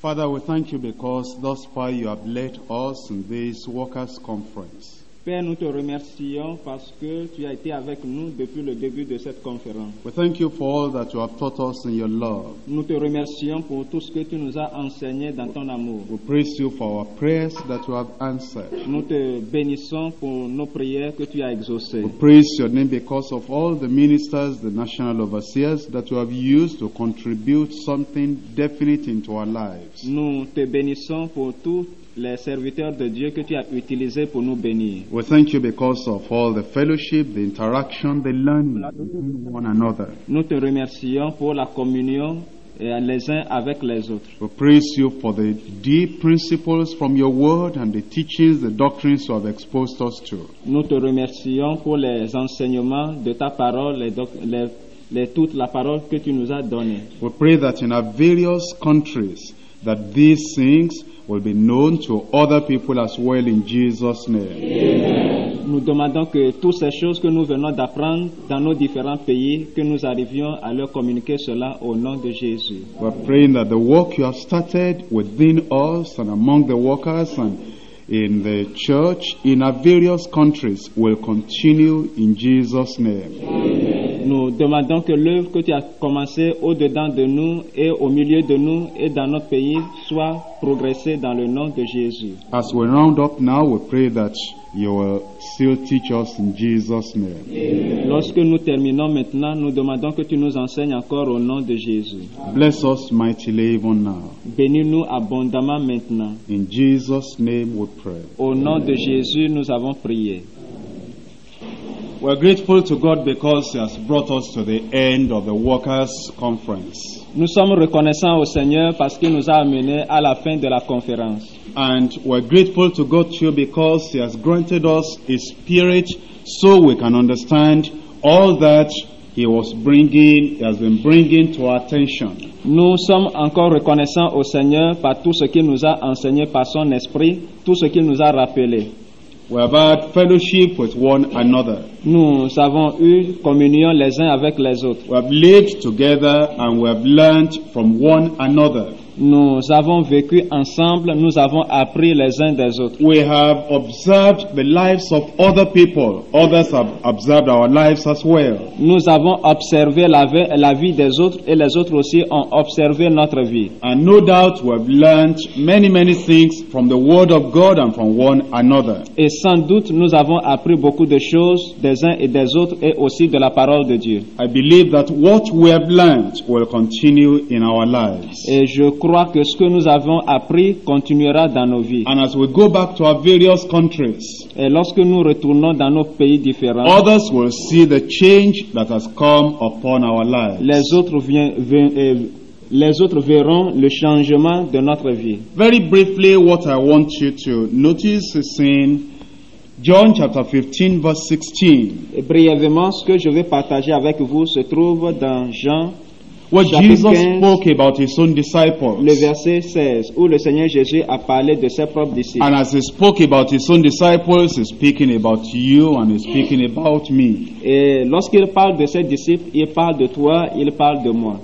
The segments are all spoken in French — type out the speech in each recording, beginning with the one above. Father, we thank you because thus far you have led us in this workers' conference. Père, nous te remercions parce que tu as été avec nous depuis le début de cette conférence. We thank you for all that you have taught us in your love. Nous te remercions pour tout ce que tu nous as enseigné dans ton amour. We praise you for our prayers that you have answered. Nous te bénissons pour nos prières que tu as exaucées. We praise your name because of all the ministers, the national overseers that you have used to contribute something definite into our lives. Nous te bénissons pour tout les serviteurs de Dieu que tu as utilisés pour nous bénir. We thank you because of all the fellowship, the interaction, the learning between one another. Nous te remercions pour la communion les uns avec les autres. We praise you for the deep principles from your word and the teachings, the doctrines you have exposed us to. Nous te remercions pour les enseignements de ta parole, toute la parole que tu nous as donnée. We pray that in our various countries that these things will be known to other people as well in Jesus' name. Amen. Nous demandons que toutes ces choses que nous venons d'apprendre dans nos différents pays, que nous arrivions à leur communiquer cela au nom de Jésus. We're praying that the work you have started within us and among the workers and in the church in our various countries will continue in Jesus' name. Amen. Nous demandons que l'œuvre que tu as commencée au-dedans de nous et au milieu de nous et dans notre pays soit progressée dans le nom de Jésus. As we round up now, we pray that you will still teach us in Jesus' name. Amen. Lorsque nous terminons maintenant, nous demandons que tu nous enseignes encore au nom de Jésus. Bless us mightily even now. Bénis-nous abondamment maintenant. In Jesus' name we pray. Au nom Amen. De Jésus, nous avons prié. We're grateful to God because He has brought us to the end of the workers' conference. Nous sommes reconnaissants au Seigneur parce qu'il nous a amenés à la fin de la conférence. And we're grateful to God too because He has granted us His Spirit so we can understand all that He has been bringing to our attention. Nous sommes encore reconnaissants au Seigneur par tout ce qu'il nous a enseigné par son esprit, tout ce qu'il nous a rappelé. We have had fellowship with one another. Nous avons eu communion les uns avec les autres. We have lived together and we have learned from one another. Nous avons vécu ensemble, nous avons appris les uns des autres. We have observed the lives of other people. Others have observed our lives as well. Nous avons observé la vie des autres et les autres aussi ont observé notre vie. And no doubt we have learned many, many things from the Word of God and from one another. Et sans doute nous avons appris beaucoup de choses des uns et des autres et aussi de la parole de Dieu. I believe that what we have learned will continue in our lives. Et je crois que ce que nous avons appris continuera dans nos vies. And as we go back to our various countries, et lorsque nous retournons dans nos pays différents, others will see the change that has come upon our lives. Les autres verront le changement de notre vie. Very briefly, what I want you to notice is in John chapter 15 verse 16. Et brièvement, ce que je vais partager avec vous se trouve dans Jean. What Jesus spoke about his own disciples. Le verset 16, où le Seigneur Jésus a parlé de ses propres disciples. And as he spoke about his own disciples, he's speaking about you and he's speaking about me. Et lorsqu'il parle de ses disciples, il parle de toi, il parle de moi.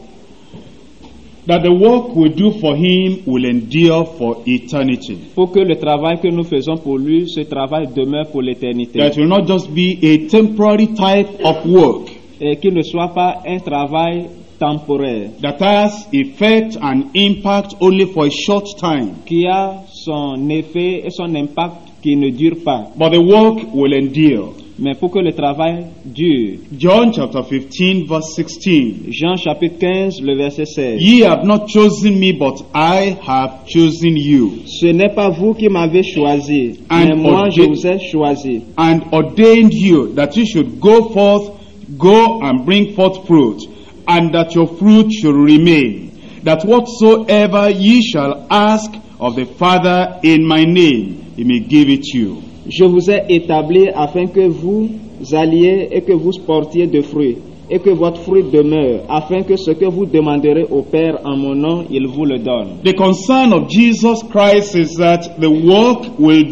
That the work we do for him will endure for eternity. Pour que le travail que nous faisons pour lui, ce travail demeure pour l'éternité. That will not just be a temporary type of work. Et qu'il ne soit pas un travail temporaire, that has effect and impact only for a short time, qui a son effet et son impact qui ne dure pas. But the work will endure. Mais pour que le travail dure. John chapter 15 verse 16. Jean chapitre 15 le verset 16. Ye have not chosen me, but I have chosen you. Ce n'est pas vous qui m'avez choisi, mais moi je vous ai choisi. And ordained you that you should go and bring forth fruit, and that your fruit shall remain, that whatsoever ye shall ask of the Father in my name, he may give it you. Je vous ai établi afin que vous alliez et que vous portiez de fruits, et que votre fruit demeure, afin que ce que vous demanderez au Père en mon nom, il vous le donne. The concern of Jesus Christ is that the work will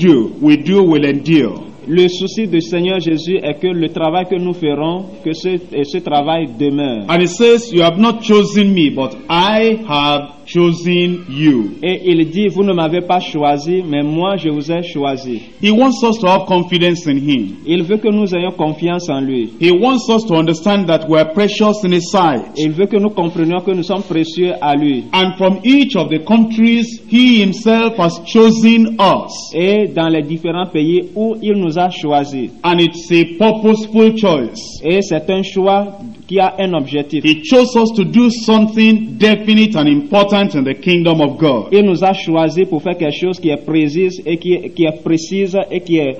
endure. Le souci du Seigneur Jésus est que le travail que nous ferons, que ce travail demeure. And he says, you have not chosen me, but I have chosen you. Et il dit, vous ne m'avez pas choisi, mais moi je vous ai choisi. He wants us to have confidence in him. Il veut que nous ayons confiance en lui. He wants us to understand that we are precious in his sight. Il veut que nous comprenions que nous sommes précieux à lui. And from each of the countries he himself has chosen us. Et dans les différents pays où il nous a choisis. And it's a purposeful choice. Et c'est un choix qui a un objectif. He chose us to do something definite and important in the kingdom of God. Il nous a choisi pour faire quelque chose qui est précis et qui est précise et qui est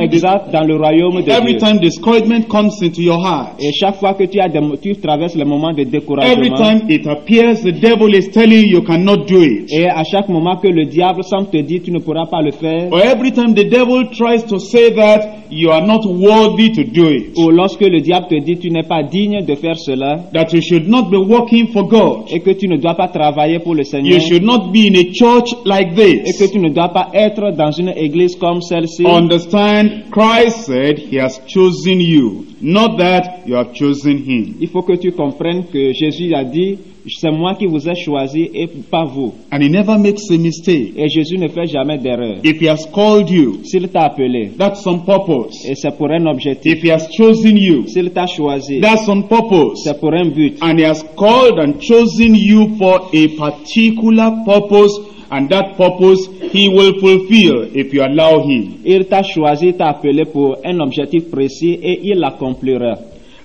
exact dans le royaume de Dieu. Every time discouragement comes into your heart. Et chaque fois que tu traverses le moment de découragement. Every time it appears the devil is telling you cannot do it. Et à chaque moment que le diable semble te dire tu ne pourras pas le faire. Or every time the devil tries to say that you are not worthy to do it. Ou lorsque le diable te dit tu n'es pas digne de faire cela. That you should not be working for God. Et que tu ne dois pas travailler pour le Seigneur. You should not be in a church like this. Et que tu ne dois pas être dans une église comme celle-ci. Understand, Christ said he has chosen you, not that you have chosen him. Il faut que tu comprennes que Jésus a dit, c'est moi qui vous ai choisi et pas vous. And he never makes a mistake. Et Jésus ne fait jamais d'erreur. If he has called you, s'il t'a appelé, that's some purpose. Et c'est pour un objectif. If he has chosen you, s'il t'a choisi, that's some purpose. C'est pour un but. And he has called and chosen you for a particular purpose. And that purpose he will fulfill if you allow him. Il t'a choisi, t'a appelé pour un objectif précis et il l'accomplira.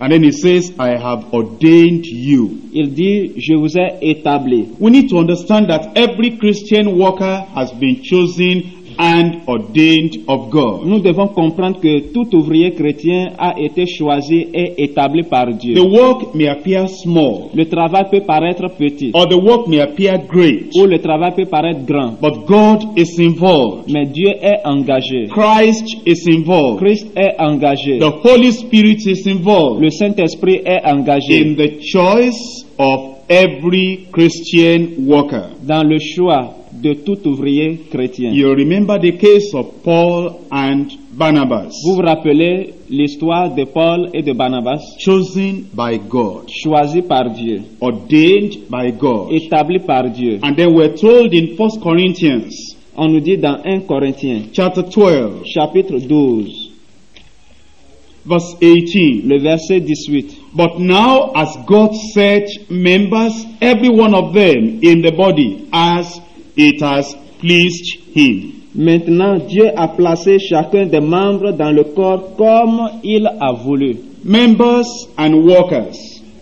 And then he says, I have ordained you. Il dit, je vous ai établi. We need to understand that every Christian worker has been chosen and ordained of God. Nous devons comprendre que tout ouvrier chrétien a été choisi et établi par Dieu. The work may appear small. Le travail peut paraître petit. Or the work may appear great. Ou le travail peut paraître grand. But God is involved. Mais Dieu est engagé. Christ is involved. Christ est engagé. The Holy Spirit is involved. Le Saint-Esprit est engagé. In the choice of every Christian worker. Dans le choix de tout ouvrier chrétien. You remember the case of Paul and Barnabas. Vous vous rappelez l'histoire de Paul et de Barnabas? Chosen by God. Choisi par Dieu. Ordained by God. Établi par Dieu. And then we're told in 1 Corinthians. On nous dit dans 1 Corinthiens. Chapter 12. Chapitre 12. Verse 18. Le verset 18. But now as God set members, every one of them in the body, as it has pleased him. Maintenant, Dieu a placé chacun des membres dans le corps comme il a voulu. Members and workers.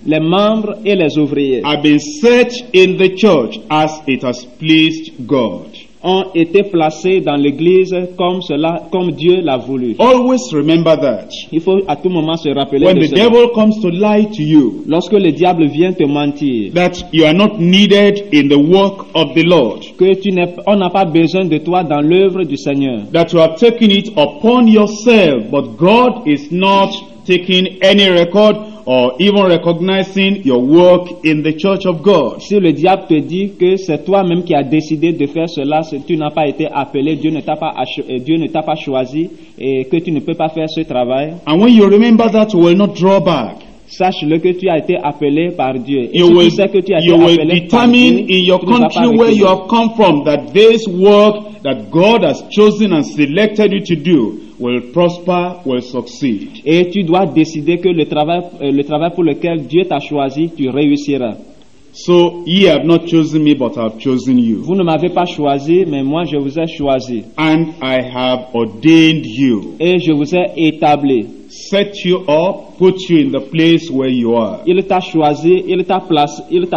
Les membres et les ouvriers. Have been set in the church as it has pleased God. Ont été placés dans l'église comme Dieu l'a voulu. Always remember that. Il faut à tout moment se rappeler de cela. When the devil comes to lie to you, lorsque le diable vient te mentir, that you are not needed in the work of the Lord. Que on n'a pas besoin de toi dans l'œuvre du Seigneur. That you have taken it upon yourself, but God is not taking any record or even recognizing your work in the church of God. Si le diable te dit que c'est toi-même qui as décidé de faire cela, tu n'as pas été appelé, Dieu ne t'a pas choisi et que tu ne peux pas faire ce travail. And when you remember that, you will not draw back. Sache-le que tu as été appelé par Dieu. Et tu sais que tu as été appelé par Dieu. You will determine in your country where you have come from that this work that God has chosen and selected you to do will prosper, will succeed. Et tu dois décider que le travail pour lequel Dieu t'a choisi, tu réussiras. So ye have not chosen me, but I have chosen you. Vous ne m'avez pas choisi, mais moi je vous ai choisi. And I have ordained you. Et je vous ai établi. Set you up, put you in the place where you are. Il t'a choisi, il t'a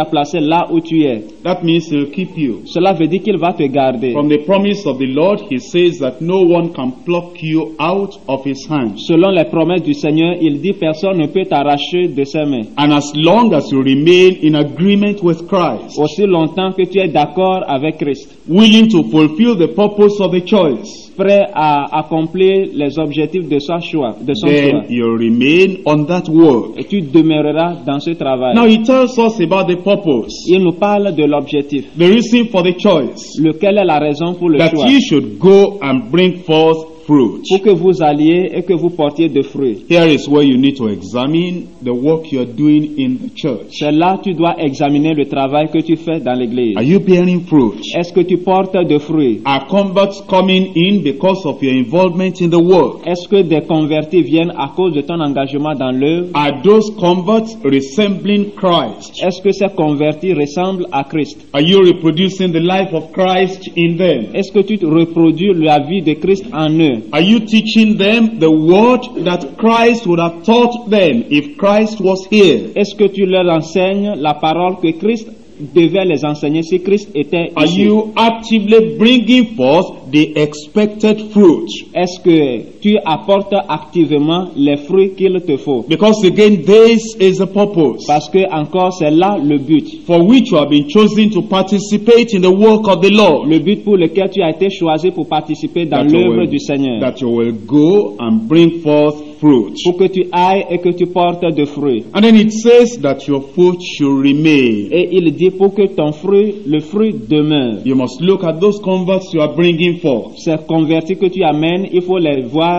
placé là où tu es. That means he'll keep you. Cela veut dire qu'il va te garder. From the promise of the Lord, he says that no one can pluck you out of his hand. Selon les promesses du Seigneur, il dit personne ne peut t'arracher de ses mains. And as long as you remain in agreement with Christ, aussi longtemps que tu es d'accord avec Christ, willing to fulfill the purpose of the choice, prêt à accomplir les objectifs de son choix. Then you remain on that work. Et tu demeureras dans ce travail. Now he tells us about the purpose. Il nous parle de l'objectif. The reason for the choice. Lequel est la raison pour le choix. That you should go and bring forth fruit. Pour que vous alliez et que vous portiez de fruits. Here is where you need to examine the work you are doing in the church. C'est là que tu dois examiner le travail que tu fais dans l'église. Are you bearing fruit? Est-ce que tu portes de fruits? Are converts coming in because of your involvement in the work? Est-ce que des convertis viennent à cause de ton engagement dans l'œuvre? Are those converts resembling Christ? Est-ce que ces convertis ressemblent à Christ? Are you reproducing the life of Christ in them? Est-ce que tu reproduis la vie de Christ en eux? Are you teaching them the word that Christ would have taught them if Christ was here? Est-ce que tu leur enseignes la parole que Christ devait les enseigner si Christ était ici? Are you actively bringing forth the expected fruit? Est-ce que tu apportes activement les fruits qu'il te faut? Because again, this is the purpose. Parce que encore c'est là le but. For which you have been chosen to participate in the work of the Lord. Le but pour lequel tu as été choisi pour participer dans l'œuvre du Seigneur. That you will go and bring forth fruit. Pour que tu ailles et que tu portes de fruits. And then it says that your fruit should remain. Et il dit pour que ton fruit, le fruit demeure. You must look at those converts you are bringing forth. Ces convertis que tu amènes, il faut les voir.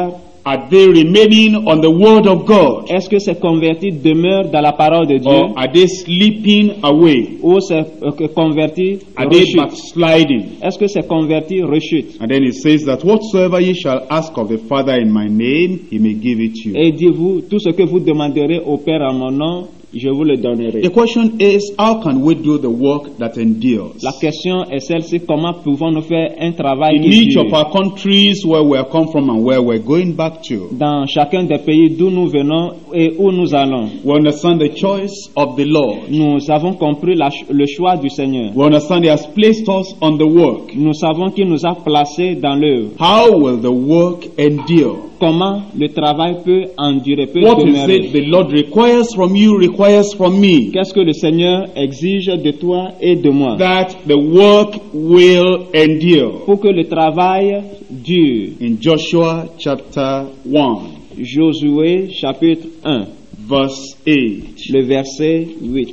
Are they remaining on the word of God? Est-ce que ces convertis demeurent dans la parole de Dieu? Or are they slipping away? Ou ces convertis rechutent? They backsliding? Est-ce que ces convertis rechutent? And then it says that whatsoever ye shall ask of the Father in my name, he may give it you. Et dites-vous tout ce que vous demanderez au Père en mon nom, je vous le donnerai. The question is, how can we do the work that endures? La question est celle-ci, comment pouvons-nous faire un travail qui dure? In each of our countries where we have come from and where we're going back to. Dans chacun des pays d'où nous venons et où nous allons. We understand the choice of the Lord. Nous avons compris le choix du Seigneur. We understand He has placed us on the work. Nous savons qu'il nous a placés dans l'œuvre. How will the work endure? Comment le travail peut endurer, peut demeurer? What is it the Lord requires from you, requires from me? Qu'est-ce que le Seigneur exige de toi et de moi? That the work will endure. Pour que le travail dure. In Joshua chapter 1. Josué chapitre 1. Verse 8. Le verset 8.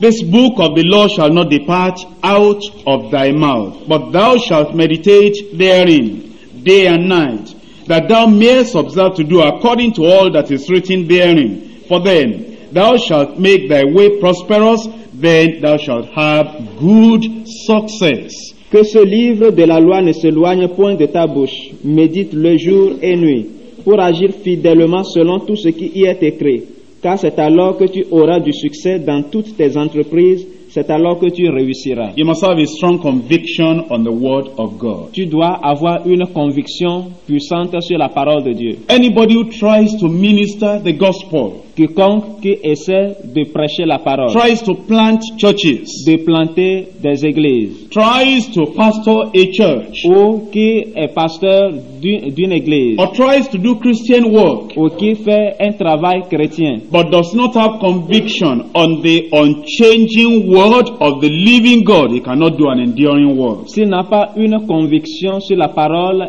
This book of the law shall not depart out of thy mouth, but thou shalt meditate therein day and night, that thou mayest observe to do according to all that is written therein. For then thou shalt make thy way prosperous, then thou shalt have good success. Que ce livre de la loi ne s'éloigne point de ta bouche. Médite-le jour et nuit, pour agir fidèlement selon tout ce qui y est écrit. Car c'est alors que tu auras du succès dans toutes tes entreprises. C'est alors que tu réussiras. You must have a strong conviction on the word of God. Tu dois avoir une conviction puissante sur la parole de Dieu. Anybody who tries to minister the gospel, quiconque qui essaie de prêcher la parole, tries to plant churches, de planter des églises, tries to pastor a church, ou qui est pasteur d'une église, or tries to do Christian work, ou qui fait un travail chrétien, but does not have conviction on the unchanging word of the living God, he cannot do an enduring work. S'il n'a pas une conviction sur la parole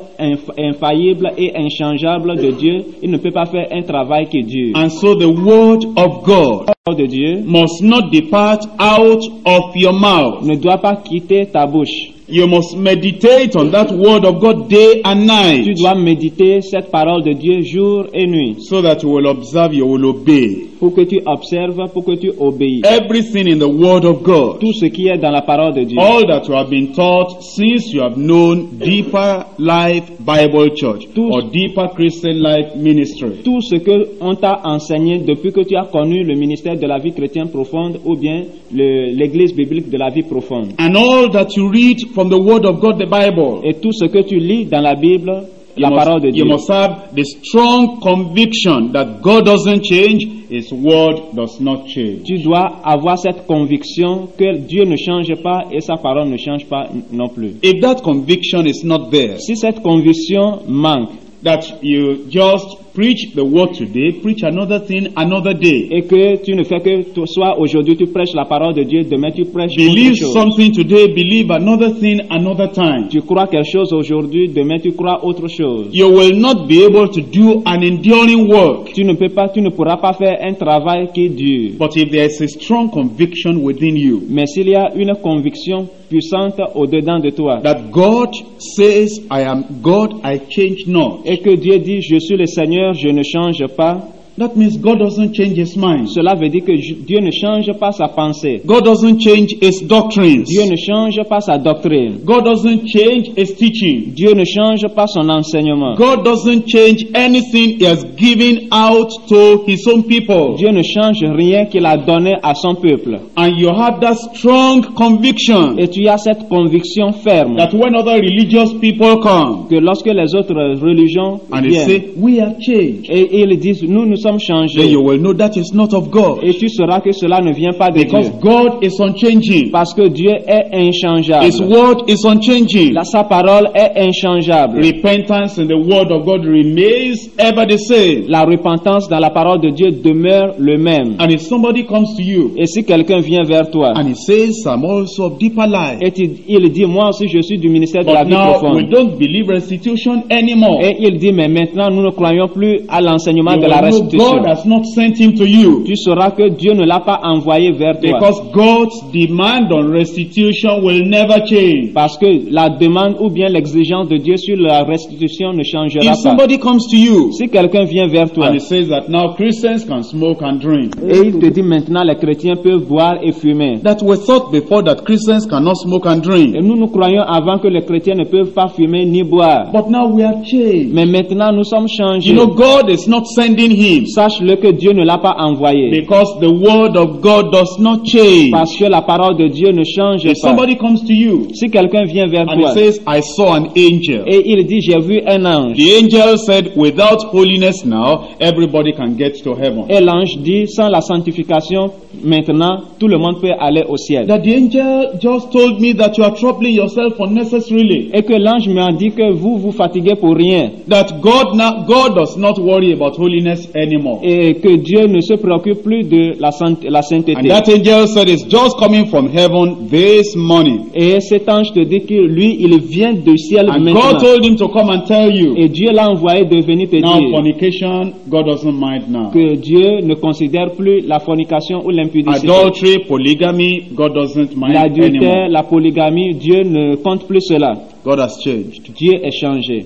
infaillible et inchangeable de Dieu, il ne peut pas faire un travail qui dure. And so the word of God de Dieu must not depart out of your mouth. Ne doit pas quitter ta bouche. You must meditate on that word of God day and night. Tu dois méditer cette parole de Dieu jour et nuit. So that you will observe, you will obey. Pour que tu observes, pour que tu obéis. Everything in the word of God. Tout ce qui est dans la parole de Dieu. All that you have been taught since you have known Deeper Life Bible Church or Deeper Christian Life Ministry. Tout ce que on t'a enseigné depuis que tu as connu le ministère de la vie chrétienne profonde ou bien l'église biblique de la vie profonde. And all that you read from the word of God, the Bible. Et tout ce que tu lis dans la Bible, la parole de Dieu. You must have the strong conviction that God doesn't change, His word does not change. Tu dois avoir cette conviction que Dieu ne change pas et sa parole ne change pas non plus. If that conviction is not there, si cette conviction manque, that you just Preach the word today, preach another thing another day. Et que tu ne fais que soit aujourd'hui tu prêches la parole de Dieu, demain tu prêches autre chose. Believe something today, believe another thing another time. Tu crois quelque chose aujourd'hui, demain tu crois autre chose. You will not be able to do an enduring work. Tu ne pourras pas faire un travail qui dure. But if there is a strong conviction within you. Mais s'il y a une conviction puissante au-dedans de toi. That God says, I am God, I change not. Et que Dieu dit, je suis le Seigneur, je ne change pas. That means God doesn't change his mind. Cela veut dire que Dieu ne change pas sa pensée. God doesn't change his doctrines. Dieu ne change pas sa doctrine. God doesn't change his teaching. Dieu ne change pas son enseignement. God doesn't change anything he has given out to his own people. Dieu ne change rien qu'il a donné à son peuple. And you have that strong conviction. Et tu as cette conviction ferme. That when other religious people come, que lorsque les autres religions viennent, they say, we are changed. Et ils disent, nous sommes changés. Then you will know that is not of God. Et tu sauras que cela ne vient pas de Dieu. God is unchanging. Parce que Dieu est inchangeable. His word is unchanging. Sa parole est inchangeable. Repentance in the word of God remains ever the same. La repentance dans la parole de Dieu demeure le même. And if somebody comes to you, et si quelqu'un vient vers toi, and he says, I'm also of Deeper Life. Et il dit, moi aussi je suis du ministère de la vie profonde. We don't believe restitution anymore. Et il dit, mais maintenant nous ne croyons plus à l'enseignement de la restitution. God has not sent him to you. Tu sauras que Dieu ne l'a pas envoyé vers toi. Because God's demand on restitution will never change. Parce que la demande ou bien l'exigence de Dieu sur la restitution ne changera pas. If somebody comes to you, si quelqu'un vient vers toi, and he says that now Christians can smoke and drink. Et il te dit maintenant les chrétiens peuvent boire et fumer. That we thought before that Christians cannot smoke and drink. Et nous croyions avant que les chrétiens ne peuvent pas fumer ni boire. But now we are changed. Mais maintenant nous sommes changés. You know, God is not sending him. Sache-le que Dieu ne l'a pas envoyé. Because the word of God does not change. Parce que la parole de Dieu ne change pas. Somebody comes to you, si quelqu'un vient vers toi, and he says, I saw an angel. Et il dit, j'ai vu un ange. The angel said, without holiness now, everybody can get to heaven. Et l'ange dit, sans la sanctification, maintenant, tout le monde peut aller au ciel. That the angel just told me that you are troubling yourself unnecessarily. Et que l'ange m'a dit que vous vous fatiguez pour rien. That God does not worry about holiness anymore. Et que Dieu ne se préoccupe plus de la sainteté. And that angel said, it's just coming from heaven this morning. Et cet ange te dit que lui, il vient du ciel and maintenant. God told him to come and tell you. Et Dieu l'a envoyé de venir te now, dire. Fornication, God doesn't mind now. Que Dieu ne considère plus la fornication ou l'impudicité. Adultery, polygamy, God doesn't mind anymore. La polygamie, Dieu ne compte plus cela. God has changed. Dieu est changé.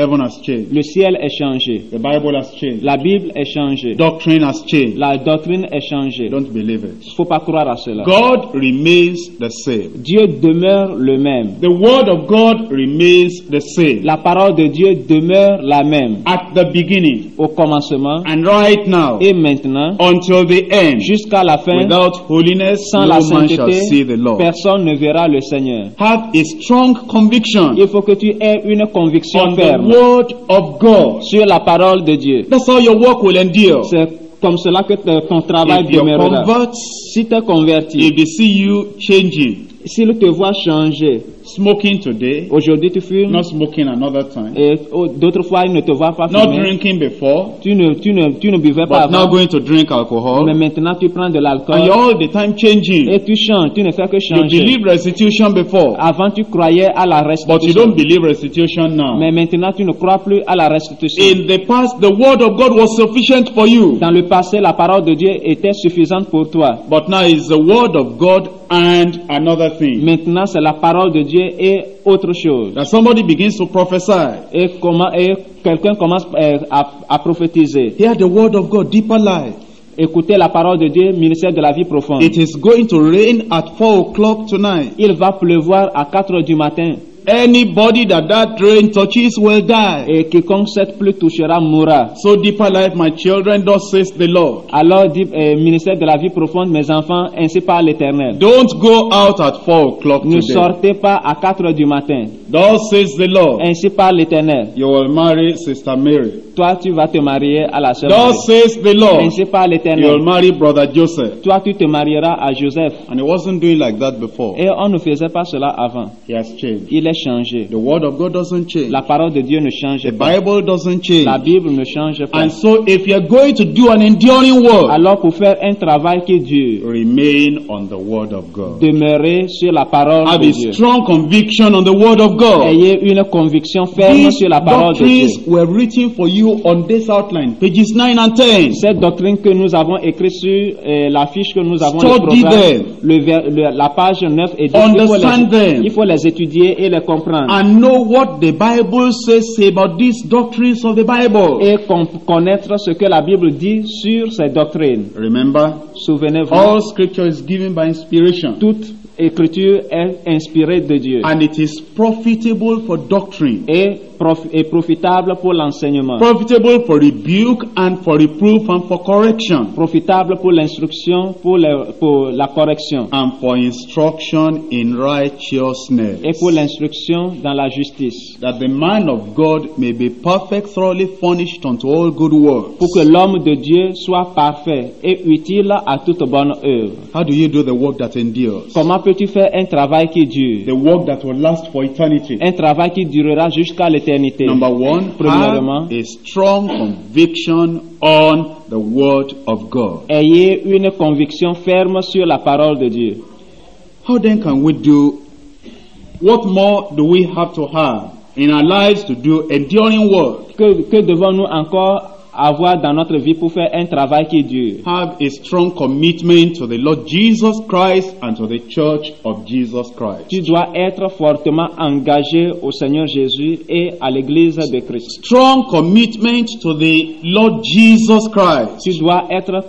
Heaven has changed. Le ciel est changé. The Bible has changed. La Bible est changée. Doctrine has changed. La doctrine est changée. Don't believe it. Il ne faut pas croire à cela. God remains the same. Dieu demeure le même. The word of God remains the same. La parole de Dieu demeure la même. At the beginning. Au commencement. And right now. Et maintenant. Until the end. Jusqu'à la fin. Without holiness, sans la sainteté, no man shall see the Lord. Personne ne verra le Seigneur. Have a strong conviction. Il faut que tu aies une conviction ferme. Word of God. Sur la parole de Dieu. That's how your work will endure. Comme cela que ton travail demeurera. Si tu es converti, if they see you changing, s'ils te voient changer, smoking today, aujourd'hui tu fumes, not smoking another time, et d'autres fois ils ne te voient pas fumer, not drinking before, tu ne buvais pas avant, not going to drink alcohol, mais maintenant tu prends de l'alcool, and you're all the time changing, et tu changes, tu ne fais que changer. You believe restitution before, avant tu croyais à la restitution, but you don't believe restitution now, mais maintenant tu ne crois plus à la restitution. In the past, the word of God was sufficient for you. Dans le passé, la parole de Dieu était suffisante pour toi. But now is the word of God and another thing. Maintenant, c'est la parole de Dieu et autre chose. That somebody begins to prophesy. Et quelqu'un commence à prophétiser. Hear the word of God, Deeper Life. Écoutez la parole de Dieu, ministère de la vie profonde. It is going to rain at 4 o'clock tonight. Il va pleuvoir à 4 du matin. Anybody that rain touches will die. Et quiconque cette pluie touchera mourra. So Deeper Life, my children, thus says the Lord. Alors, ministère de la vie profonde, mes enfants, ainsi par l'Éternel. Don't go out at 4 o'clock today. Ne sortez pas à 4 du matin. Thus says the Lord. Ainsi par l'Éternel. You will marry Sister Mary. Toi, tu vas te marier à la sœur Marie. Thus says the Lord. Ainsi par l'Éternel. You will marry brother Joseph. Toi, tu te marieras à Joseph. And he wasn't doing like that before. Et on ne faisait pas cela avant. He has changed. Il est changer. The word of God doesn't change. La parole de Dieu ne change pas. The Bible doesn't change. La Bible ne change pas. And so if you are going to do an enduring work, alors pour faire un travail qui dure, remain on the word of God. Demeurez sur la parole de Dieu. Have a strong conviction on the word of God. Ayez une conviction ferme sur la parole de Dieu. These doctrines were written for you on this outline, pages 9 and 10. Cette doctrine que nous avons écrite sur la fiche que nous avons écrite, la page 9 et 10. Il faut les étudier et les comprendre. And know what the Bible says about these doctrines of the Bible. Et connaître ce que la Bible dit sur ces doctrines. Remember, souvenez-vous. All scripture is given by inspiration. Toute Écriture est inspirée de Dieu. And it is profitable for doctrine. Et profitable pour l'enseignement. Profitable for rebuke and for reproof and for correction. Profitable pour l'instruction, pour la correction. And for instruction in righteousness. Et pour l'instruction dans la justice. That the man of God may be perfect, thoroughly furnished unto all good works. Pour que l'homme de Dieu soit parfait et utile à toute bonne œuvre. How do you do the work that endures? Comment peux-tu faire un travail qui dure? The work that will last for eternity. Un travail qui durera jusqu'à l'éternité. Number one, premièrement, a strong conviction on the word of God. Ayez une conviction ferme sur la parole de Dieu. How then can we do? What more do we have to have in our lives to do enduring work? Que devons-nous encore avoir dans notre vie pour faire un travail qui dure? Have a strong commitment to the Lord Jesus Christ and to the Church of Jesus Christ. Tu dois être fortement engagé au Seigneur Jésus et à l'Église de Christ. Strong commitment to the Lord Jesus Christ. Tu dois être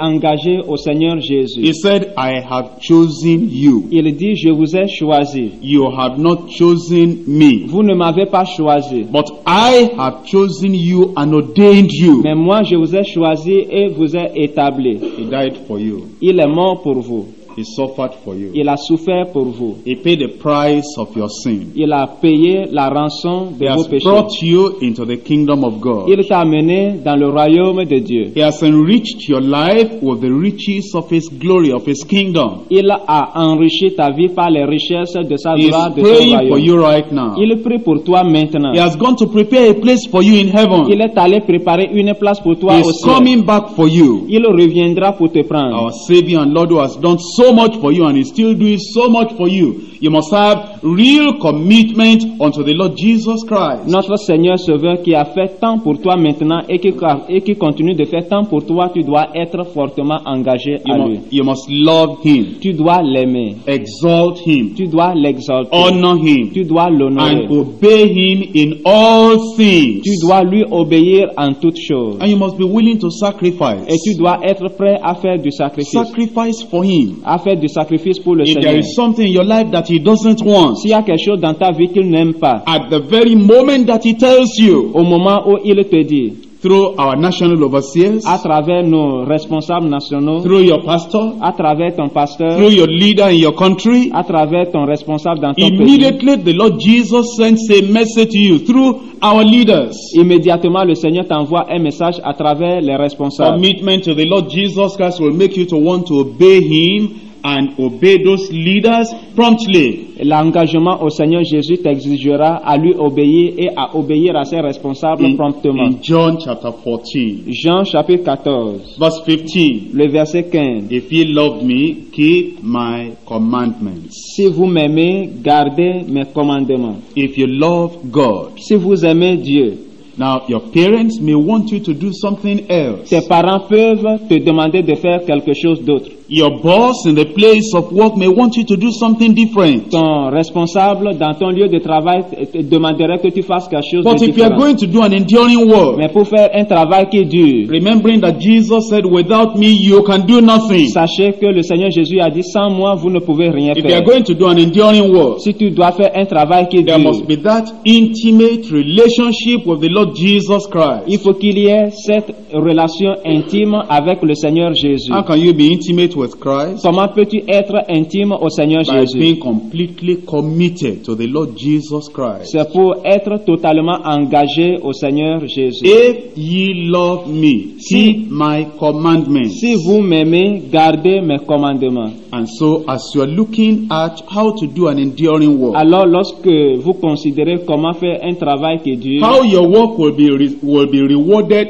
engagé au Seigneur Jésus. He said, I have chosen you. Il dit, je vous ai choisi. You have not chosen me. Vous ne m'avez pas choisi. But I have chosen you and ordained you. Mais moi, je vous ai choisi et vous ai établi. He died for you. Il est mort pour vous. He suffered for you. Il a souffert pour vous. He paid the price of your sin. Il a payé la rançon de vos péchés. He has brought you into the kingdom of God. Il t'a amené dans le royaume de Dieu. He has enriched your life with the riches of His glory, of His kingdom. Il a enrichi ta vie par les richesses de sa gloire, de son royaume. He is praying for you right now. Il prie pour toi maintenant. He has gone to prepare a place for you in heaven. Il est allé préparer une place pour toi au ciel. He is coming back for you. Il reviendra pour te prendre. Our Savior and Lord who has done so much for you and He's still doing so much for you. You must have real commitment unto the Lord Jesus Christ. Notre Seigneur Sauveur qui a fait tant pour toi maintenant et qui continue de faire tant pour toi, tu dois être fortement engagé à lui. You must love Him. Tu dois l'aimer. Exalt Him. Tu dois l'exalter. Honor Him. Tu dois l'honorer. And obey Him in all things. Tu dois lui obéir en toutes choses. And you must be willing to sacrifice. Et tu dois être prêt à faire du sacrifice. Sacrifice for Him. À faire du sacrifice pour le Seigneur. If there is something in your life that He doesn't want, s'il y a quelque chose dans ta vie qu'il n'aime pas, at the very moment that He tells you, au moment où il te dit, through our national overseers, à travers nos responsables nationaux, through your pastor, à travers ton pasteur, through your leader in your country, à travers ton responsable dans ton pays, immediately the Lord Jesus sends a message to you through our leaders. Immédiatement le Seigneur t'envoie un message à travers les responsables. Commitment to the Lord Jesus Christ will make you to want to obey Him and obey those leaders promptly. L'engagement au Seigneur Jésus t'exigera à lui obéir et à obéir à ses responsables promptement. In John chapter 14, Jean chapitre 14, verse 15, le verset 15. If ye love me, keep my commandments. Si vous m'aimez, gardez mes commandements. If you love God, si vous aimez Dieu. Now, your parents may want you to do something else. Tes parents peuvent te demander de faire quelque chose d'autre. Your boss in the place of work may want you to do something different. Ton responsable dans ton lieu de travail te demanderait que tu fasses quelque chose de différent. But if you are going to do an enduring work, mais pour faire un travail qui dure, remembering that Jesus said, "Without me, you can do nothing." Sachez que le Seigneur Jésus a dit, sans moi, vous ne pouvez rien faire. If you are going to do an enduring work, si tu dois faire un travail qui dure, there must be that intimate relationship with the Lord Jesus Christ. Il faut qu'il y ait cette relation intime avec le Seigneur Jésus. How can you be intimate with Christ? Comment peux-tu être intime au Seigneur Jésus? By being completely committed to the Lord Jesus Christ. C'est pour être totalement engagé au Seigneur Jésus. If ye love me, keep my commandments. Si vous m'aimez, gardez mes commandements. And so, as you are looking at how to do an enduring work, alors lorsque vous considérez comment faire un travail qui dure, how your work will be rewarded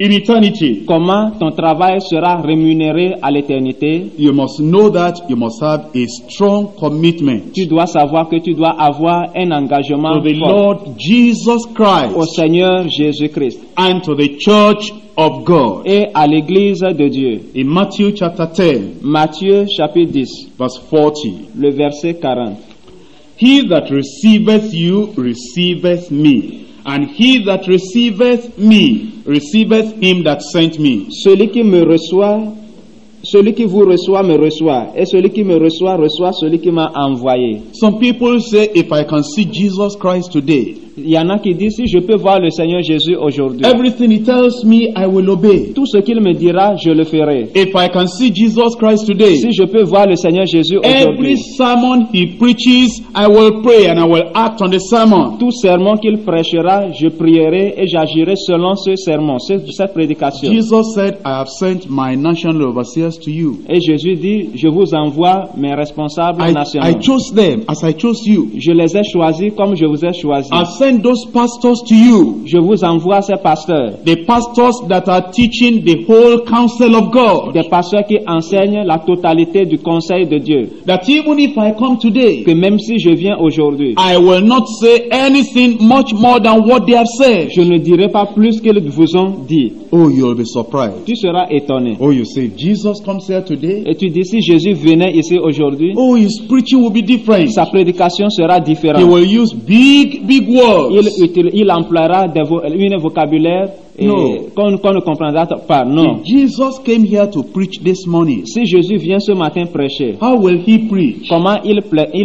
in eternity, comment ton travail sera rémunéré à l'éternité, you must know that you must have a strong commitment. Tu dois savoir que tu dois avoir un engagement to the fort Lord Jesus Christ, au Seigneur Jésus-Christ, and to the church of God. Et à l'église de Dieu. In Matthew chapter 10, Matthieu chapitre 10, verse 40, le verset 40. He that receiveth you receiveth me, and he that receiveth me receiveth him that sent me. Celui qui me reçoit, celui qui vous reçoit me reçoit, et celui qui me reçoit reçoit celui qui m'a envoyé. Some people say, if I can see Jesus Christ today, il y en a qui disent, si je peux voir le Seigneur Jésus aujourd'hui, everything he tells me, I will obey. Tout ce qu'il me dira, je le ferai. If I can see Jesus Christ today, si je peux voir le Seigneur Jésus aujourd'hui, every sermon he preaches, I will pray and I will act on the sermon. Tout sermon qu'il prêchera, je prierai et j'agirai selon ce sermon, cette prédication. Jesus said, I have sent my national overseers to you. Et Jésus dit, je vous envoie mes responsables nationaux. I chose them as I chose you. Je les ai choisis comme je vous ai choisis. Send those pastors to you. Je vous envoie ces pasteurs. The pastors that are teaching the whole counsel of God. Des pasteurs qui enseignent la totalité du conseil de Dieu. That even if I come today, que même si je viens aujourd'hui, I will not say anything much more than what they have said. Je ne dirai pas plus qu'ils vous ont dit. Oh, you'll be surprised. Tu seras étonné. Oh, you say Jesus comes here today. Et tu dis, si Jésus venait ici aujourd'hui, oh, his preaching will be different. Sa prédication sera différente. He will use big words. Il emploiera un vocabulaire qu'on ne comprendra pas. Non. If Jesus came here to preach this morning, si Jésus vient ce matin prêcher, how will he preach? Comment il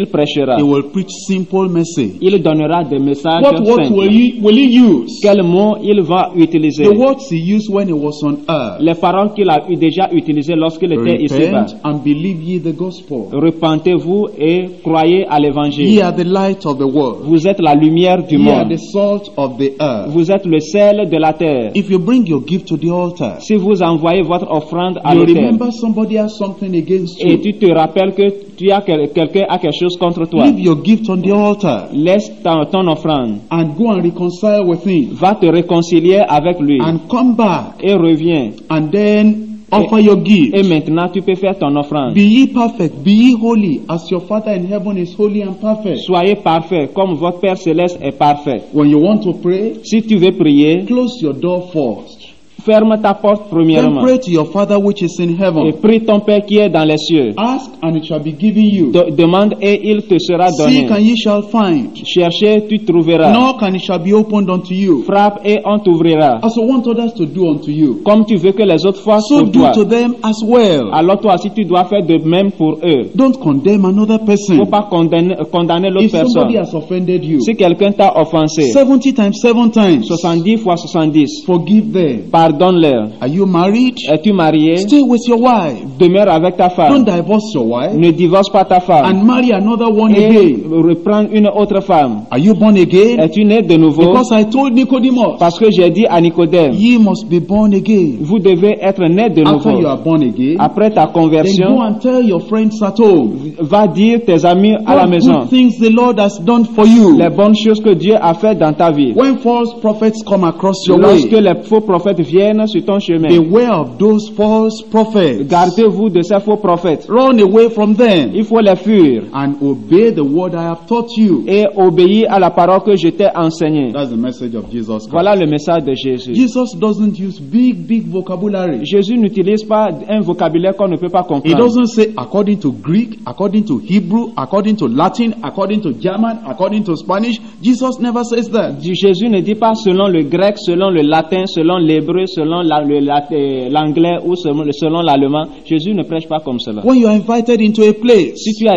prêchera? He will preach simple message. Il donnera des messages simples. What will he use? Quels mots il va utiliser? The words he used when he was on earth. Les paroles qu'il a déjà utilisées lorsqu'il était ici. Repent and believe ye the gospel. Repentez-vous et croyez à l'évangile. Ye are the light of the world. Vous êtes la lumière du monde. Ye are the salt of the earth. Vous êtes le sel de la terre. If you bring your gift to the altar, si vous envoyez votre offrande à l'autel, et tu te rappelles que quelqu'un a quelque chose contre toi, leave your gift on the altar, laisse ton offrande, and go and reconcile with him, va te réconcilier avec lui, and come back, et reviens, and then offer your gift. Et maintenant, tu peux faire ton offrande. Be ye perfect, be ye holy, as your Father in heaven is holy and perfect. Soyez parfait, comme votre Père céleste est parfait. When you want to pray, si tu veux prier, close your door first. Ferme ta porte premièrement. Then pray to your Father which is in heaven. Et prie ton Père qui est dans les cieux. Ask and it shall be given you. Demande et il te sera donné. Seek and ye shall find. Cherchez, tu trouveras. Knock and it shall be opened unto you. Frappe et on t'ouvrira. As you want others to do unto you. Comme tu veux que les autres fassent pour toi, so do to them as well. Alors toi aussi tu dois faire de même pour eux. Don't condemn another person. Faut pas condamner l'autre personne. If somebody has offended you, si quelqu'un t'a offensé, 70 times 7 times. 70 fois 70. Forgive them. Pardonne-leur. Are you married? Es-tu marié? Stay with your wife. Demeure avec ta femme. Don't divorce your wife. Ne divorce pas ta femme. And marry another one again. Reprends une autre femme. Are you born again? Es-tu né de nouveau? Because I told Nicodemus. Parce que j'ai dit à Nicodème. Ye must be born again. Vous devez être né de nouveau. After you are born again, après ta conversion, then go and tell your friends at home. Va dire tes amis à la maison. Good things the Lord has done for you. Les bonnes choses que Dieu a fait dans ta vie. When false prophets come across your way, lorsque les faux prophètes viennent sur ton chemin, beware of those false prophets. Gardez-vous de ces faux prophètes. Run away from them. Il faut les fuir. And obey the word I have taught you. Et obéis à la parole que je t'ai enseignée. That's the message of Jesus Christ. Voilà le message de Jésus. Jesus doesn't use big vocabulary. Jésus n'utilise pas un vocabulaire qu'on ne peut pas comprendre. He doesn't say according to Greek, according to Hebrew, according to Latin, according to German, according to Spanish. Jesus never says that. Jésus ne dit pas selon le grec, selon le latin, selon l'hébreu, selon l'anglais ou selon l'allemand. Jésus ne prêche pas comme cela. When you are invited into a place, si tu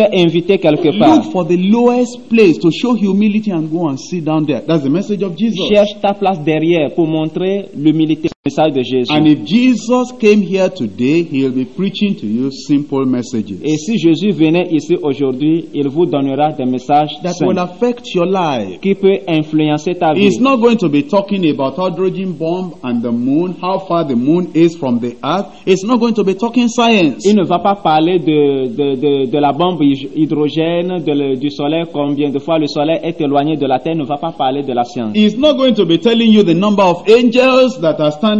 es invité quelque part, look for the lowest place to show humility and go and sit down there. That's the message of Jesus. Cherche ta place derrière pour montrer l'humilité. Message de Jésus. And if Jesus came here today, he'll be preaching to you simple messages. Et si Jésus venait ici aujourd'hui, il vous donnera des messages that will affect your life. Qui peut influencer ta vie. He's not going to be talking about hydrogen bomb and the moon, how far the moon is from the earth. It's not going to be talking science. Il ne va pas parler de la bombe hydrogène, du soleil, combien de fois le soleil est éloigné de la terre. Il ne va pas parler de la science. He's not going to be telling you the number of angels that are standing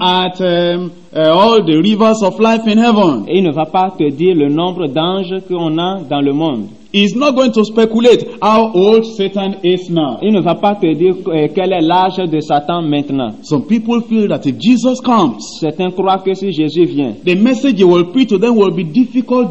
at all the rivers of life in heaven. Et il ne va pas te dire le nombre d'anges qu'on a dans le monde. He's not going to speculate how old Satan is now. Il ne va pas te dire quel est l'âge de Satan maintenant. Some people feel that if Jesus comes, certains croient que si Jésus vient, the message he will preach to them will be difficult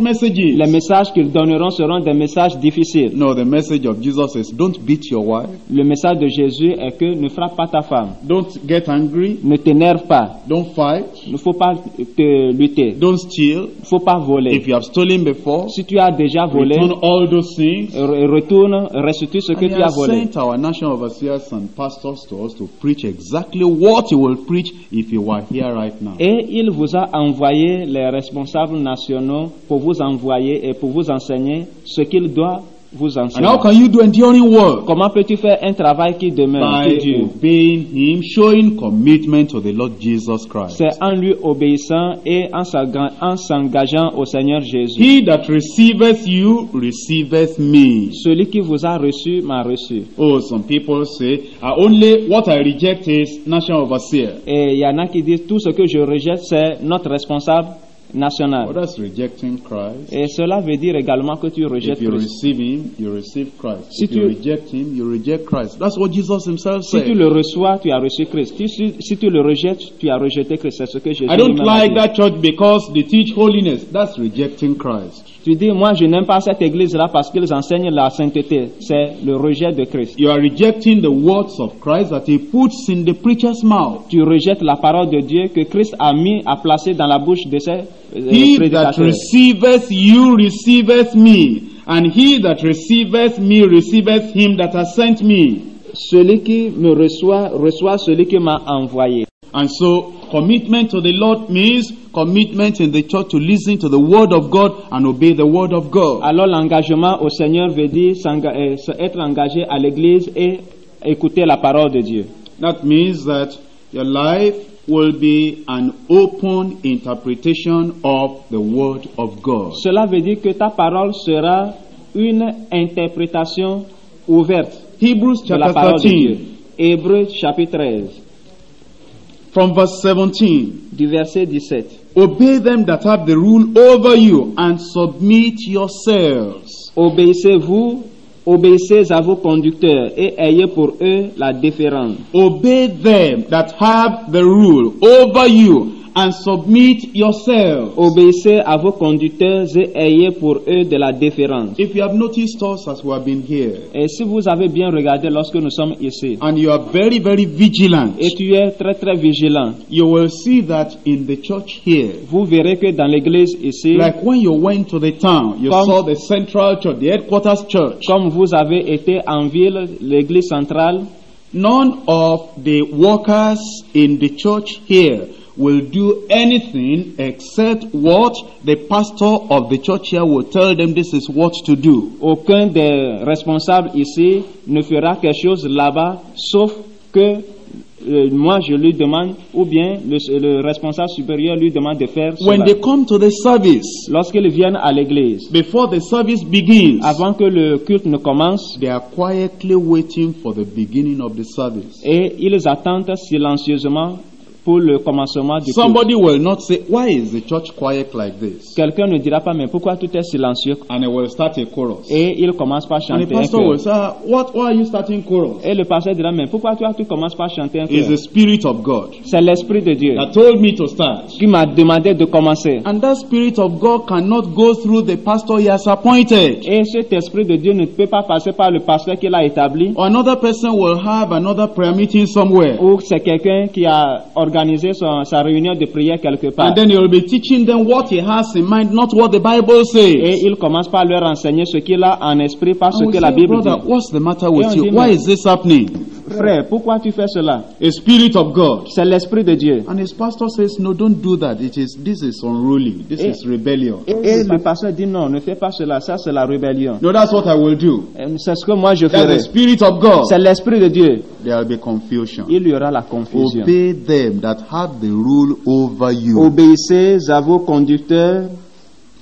messages. Les messages qu'ils donneront seront des messages difficiles. No, the message of Jesus is don't beat your wife. Le message de Jésus est que ne frappe pas ta femme. Don't get angry. Ne t'énerve pas. Don't fight. Ne faut pas te lutter. Don't steal. Ne faut pas voler. If you have stolen before, si tu as déjà volé. Return all those things. Restitue ce que tu as volé. Sent our national overseers and pastors to us to preach exactly what he will preach if he were here right now. Et il vous a envoyé les responsables nationaux pour vous envoyer et pour vous enseigner ce qu'il doit vous enseigner. And how can you do enduring work? Comment peux-tu faire un travail qui demeure? By obeying him, showing commitment to the Lord Jesus Christ. C'est en lui obéissant et en s'engageant au Seigneur Jésus. He that receiveth you receiveth me. Celui qui vous a reçu m'a reçu. Oh, some people say, only what I reject is national overseer. Et il y en a qui disent tout ce que je rejette c'est notre responsable national. Et cela veut dire également que tu rejettes Christ. Si tu le reçois, tu as reçu Christ. Si tu le rejettes, tu as rejeté Christ. C'est ce que Jésus m'a dit. Tu dis, moi je n'aime pas cette église-là parce qu'ils enseignent la sainteté. C'est le rejet de Christ. You are rejecting the words of Christ that he puts in the preacher's mouth. Tu rejettes la parole de Dieu que Christ a placée dans la bouche de ses prédicateurs. He that receiveth you receiveth me, and he that receiveth me receiveth him that has sent me. Celui qui me reçoit, reçoit celui qui m'a envoyé. And so, commitment to the Lord means commitment in the church to listen to the word of God and obey the word of God. Alors l'engagement au Seigneur veut dire être engagé à l'église et écouter la parole de Dieu. That means that your life will be an open interpretation of the word of God. Cela veut dire que ta parole sera une interprétation ouverte de la parole de Dieu. Hébreux chapitre 13. From verse 17. Du verset 17. Obey them that have the rule over you and submit yourselves. Obéissez à vos conducteurs et ayez pour eux la déférence. Obey them that have the rule over you and submit yourselves. Obéissez à vos conducteurs et ayez pour eux de la déférence. If you have noticed us as we have been here, et si vous avez bien regardé lorsque nous sommes ici, and you are very, very vigilant, et tu es très, très vigilant, you will see that in the church here, vous verrez que dans l'église ici, like when you went to the town, you saw the central church, the headquarters church. Comme vous avez été en ville, l'église centrale, none of the workers in the church here will do anything except what the pastor of the church here will tell them this is what to do. Aucun des responsables ici ne fera quelque chose là-bas, sauf que moi je lui demande, ou bien le responsable supérieur lui demande de faire cela. When they come to the service, lorsqu'ils viennent à l'église, before the service begins, avant que le culte ne commence, they are quietly waiting for the beginning of the service. Et ils attendent silencieusement pour le commencement du Somebody culte. Will not say, why is the church quiet like this? Quelqu'un ne dira pas, mais pourquoi tout est silencieux? And he will start a chorus. Et il commence par chanter. And the pastor will say, why are you starting chorus? Et le pasteur dira, mais pourquoi toi tu commences par chanter un chœur? It's the spirit of God. C'est l'esprit de Dieu. That told me to start. Qui m'a demandé de commencer. And that spirit of God cannot go through the pastor he has appointed. Et cet esprit de Dieu ne peut pas passer par le pasteur qu'il a établi. Or another person will have another prayer meeting somewhere. Ou c'est quelqu'un qui a organiser sa réunion de prière quelque part. And then he will be teaching them what he has in mind, not what the Bible says. Et il commence par leur enseigner ce qu'il a en esprit, pas ce que la Bible dit. What's the matter with you? Why is this happening? Frère, pourquoi tu fais cela? A spirit of God. C'est l'esprit de Dieu. And his pastor says, no, don't do that. This is unruly. This is rebellion. Et le pasteur dit non, ne fais pas cela. Ça c'est la rébellion. No, that's what I will do. C'est ce que moi je ferai. That's the spirit of God. C'est l'esprit de Dieu. There will be confusion. Il y aura la confusion. Obey them that have the rule over you. Obéissez à vos conducteurs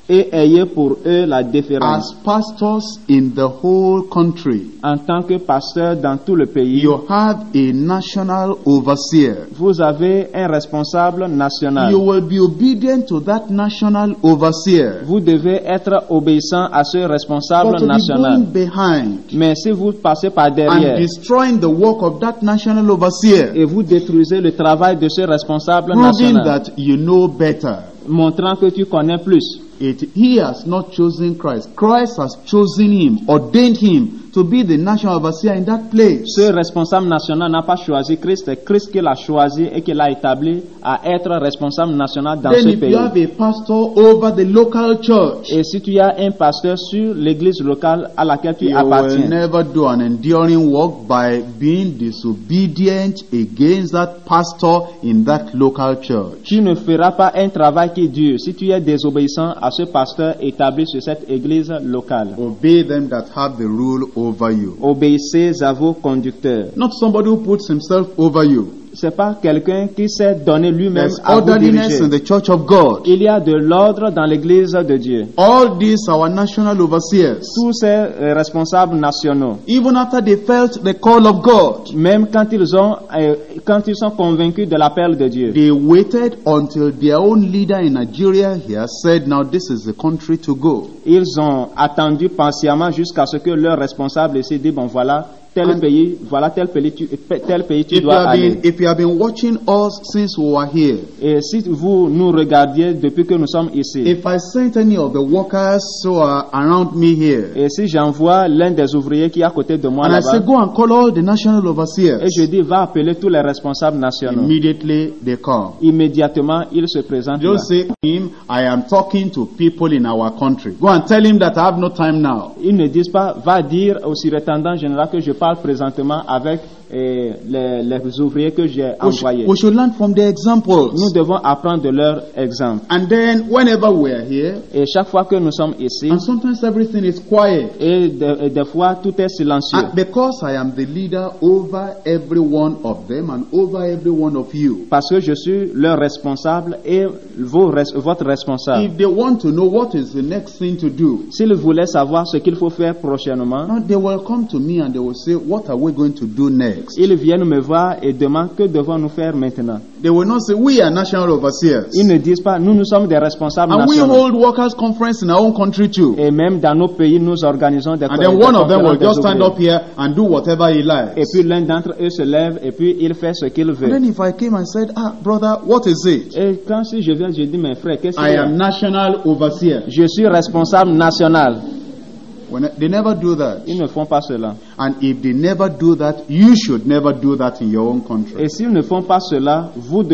et ayez pour eux la déférence. As pastors in the whole country, en tant que pasteur dans tout le pays, you have a national overseer. Vous avez un responsable national. You will be obedient to that national overseer. Vous devez être obéissant à ce responsable national. Mais si vous passez par derrière, and destroying the work of that national overseer, et vous détruisez le travail de ce responsable national, that you know better, montrant que tu connais plus. He has not chosen Christ. Christ has chosen him, ordained him to be the national overseer in that place. Ce responsable national n'a pas choisi Christ, c'est Christ qui l'a choisi et qui l'a établi à être responsable national dans ce pays. You have a pastor over the local church, et si tu as un pasteur sur l'église locale à laquelle tu appartiens, you will never do an enduring work by being disobedient against that pastor in that local church. Tu ne feras pas un travail qui dure si tu es désobéissant à ce pasteur établi sur cette église locale. Obey them that have the rule over you. Obéissez à vos conducteurs. Not somebody who puts himself over you. C'est pas quelqu'un qui s'est donné lui-même à vous diriger. In the church of God. Il y a de l'ordre dans l'église de Dieu. All these our national overseers. Tous ces responsables nationaux. Even after they felt the call of God. Même quand ils sont convaincus de l'appel de Dieu. They waited until their own leader in Nigeria here said, now this is the country to go. Ils ont attendu patiemment jusqu'à ce que leur responsable ici dit, bon voilà, tel pays, tu dois aller. If you have been watching us since we were here, et si vous nous regardiez depuis que nous sommes ici, if I sent any of the workers who are around me here, et si j'envoie l'un des ouvriers qui est à côté de moi, and là-bas, I say, go and call all the national overseers, et je dis, va appeler tous les responsables nationaux. Immediately they come. Immédiatement, ils se présentent. Don't say to him, I am talking to people in our country. Go and tell him that I have no time now. Ils ne disent pas, va dire au surintendant général que je parle présentement avec les ouvriers que j'ai envoyés. We should learn from their examples. Nous devons apprendre de leurs exemples. And then, whenever we are here, et chaque fois que nous sommes ici, and sometimes everything is quiet. Et des fois tout est silencieux. And because I am the leader over every one of them and over every one of you. Parce que je suis leur responsable et votre responsable. If they want to know what is the next thing to do, s'ils voulaient savoir ce qu'il faut faire prochainement, they will come to me and they will say, what are we going to do next? Ils viennent me voir et demandent, que devons-nous faire maintenant? They will not say, we are national overseers. Ils ne disent pas, nous sommes des responsables and nationaux. And we hold workers' conference in our own country too. Et même dans nos pays, nous organisons des conférences. And then one of them will just stand up here and do whatever he likes. Et puis l'un d'entre eux se lève et puis il fait ce qu'il veut. And then if I came and said, ah, brother, what is it? Et quand je viens, je dis, mes frères, qu'est-ce que I am national overseer. Je suis responsable national. They never do that. Ils ne font pas cela. And if they never do that, you should never do that in your own country. Et s'ils ne font pas cela, vous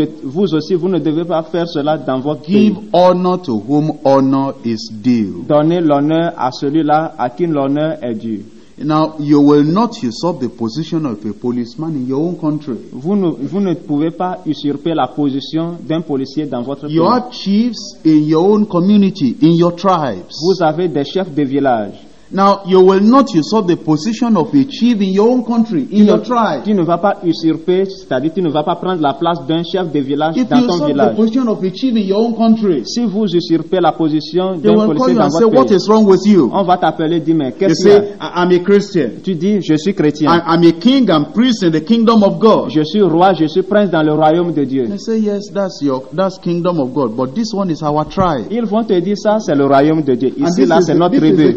aussi, vous ne devez pas faire cela dans votre pays. Give honor to whom honor is due. Donnez l'honneur à celui-là à qui l'honneur est dû. Now, you will not usurp the position of a policeman in your own country. Vous ne pouvez pas usurper la position d'un policier dans votre pays. You have chiefs in your own community, in your tribes. Vous avez des chefs de village. Now, you will not usurp the position of a chief in your own country, in your tribe. Tu ne vas pas usurper, c'est-à-dire tu ne vas pas prendre la place d'un chef de village dans ton village. If you usurp the position of a chief in your own country, si vous usurpez la position d'un policier dans votre pays, what is wrong with you? On va t'appeler, dis mais qu'est-ce qu'il y a? I'm a Christian. Tu dis je suis chrétien. I'm a king, I'm priest in the kingdom of God. Je suis roi, je suis prince dans le royaume de Dieu. They say yes, that's kingdom of God, but this one is our tribe. Ils vont te dire ça, c'est le royaume de Dieu. Ici là, c'est notre tribu.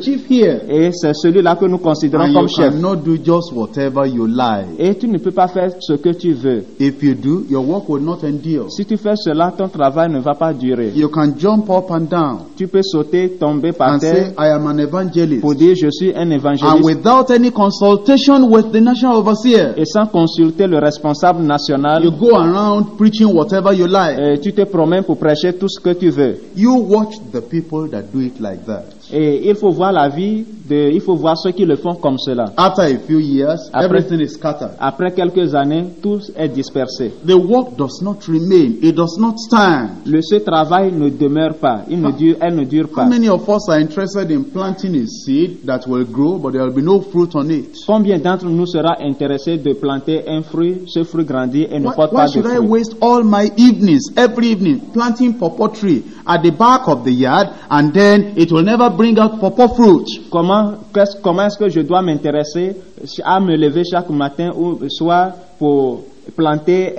Et c'est celui-là que nous considérons comme chef. Et tu ne peux pas faire ce que tu veux. If you do, your work will not endure. Si tu fais cela, ton travail ne va pas durer. You can jump up and down. Tu peux sauter, tomber par terre. Say, I am an evangelist. Pour dire je suis un évangéliste. And without any consultation with the national overseer. Et sans consulter le responsable national. You go around preaching whatever you like. Et tu te promènes pour prêcher tout ce que tu veux. You watch the people that do it like that. Et il faut voir la vie, il faut voir ceux qui le font comme cela. After a few years, everything is scattered. Après quelques années, tout est dispersé. The work does not remain. It does not stand. Ce travail ne demeure pas. Elle ne dure pas. How many of us are interested in planting a seed that will grow, but there will be no fruit on it? Combien d'entre nous sera intéressé de planter un fruit, ce fruit grandit et ne porte pas de fruit? Why should I waste all my evenings, every evening, planting pawpaw tree at the back of the yard, and then it will never bring out pawpaw fruit? Comment est-ce que je dois m'intéresser à me lever chaque matin ou soir pour planter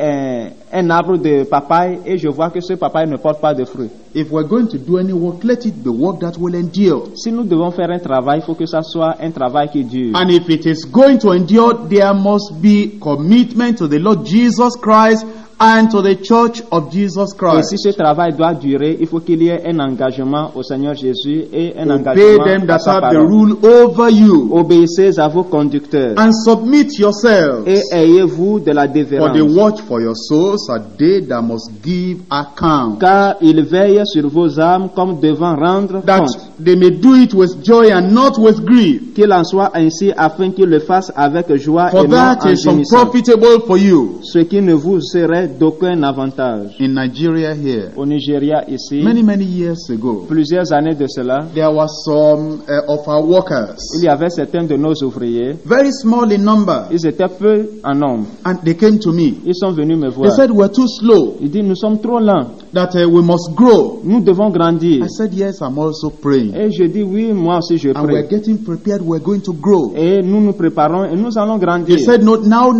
un arbre de papaye et je vois que ce papaye ne porte pas de fruits? If we're going to do any work, let it be work that will endure. Si nous devons faire un travail, il faut que ça soit un travail qui dure. And if it is going to endure, there must be commitment to the Lord Jesus Christ and to the Church of Jesus Christ. Et si ce travail doit durer, il faut qu'il y ait un engagement au Seigneur Jésus et un engagement them that à sa parole. The rule over you. Obéissez à vos conducteurs. And submit yourselves. Et ayez-vous de la dévérance. For they watch for your souls, a day that must give account. Car ils veillent sur vos âmes comme devant rendre that compte. They may do it with joy and not with grief. Qu'il en soit ainsi afin qu'ils le fassent avec joie for et non en gémissant. Unprofitable for you. Ce qui ne vous serait d'aucun avantage. In Nigeria here, au Nigeria ici, many years ago, plusieurs années de cela, there were some of our workers. Il y avait certains de nos ouvriers, very small in number. Ils étaient peu en nombre. And they came to me. Ils sont venus me voir. They said we're too slow. Ils disent nous sommes trop lents. That we must grow. Nous devons grandir. I said yes, I'm also praying. Et je dis oui, moi aussi je prie. And we're getting prepared. We're going to grow. Et nous nous préparons et nous allons grandir. They said no, now.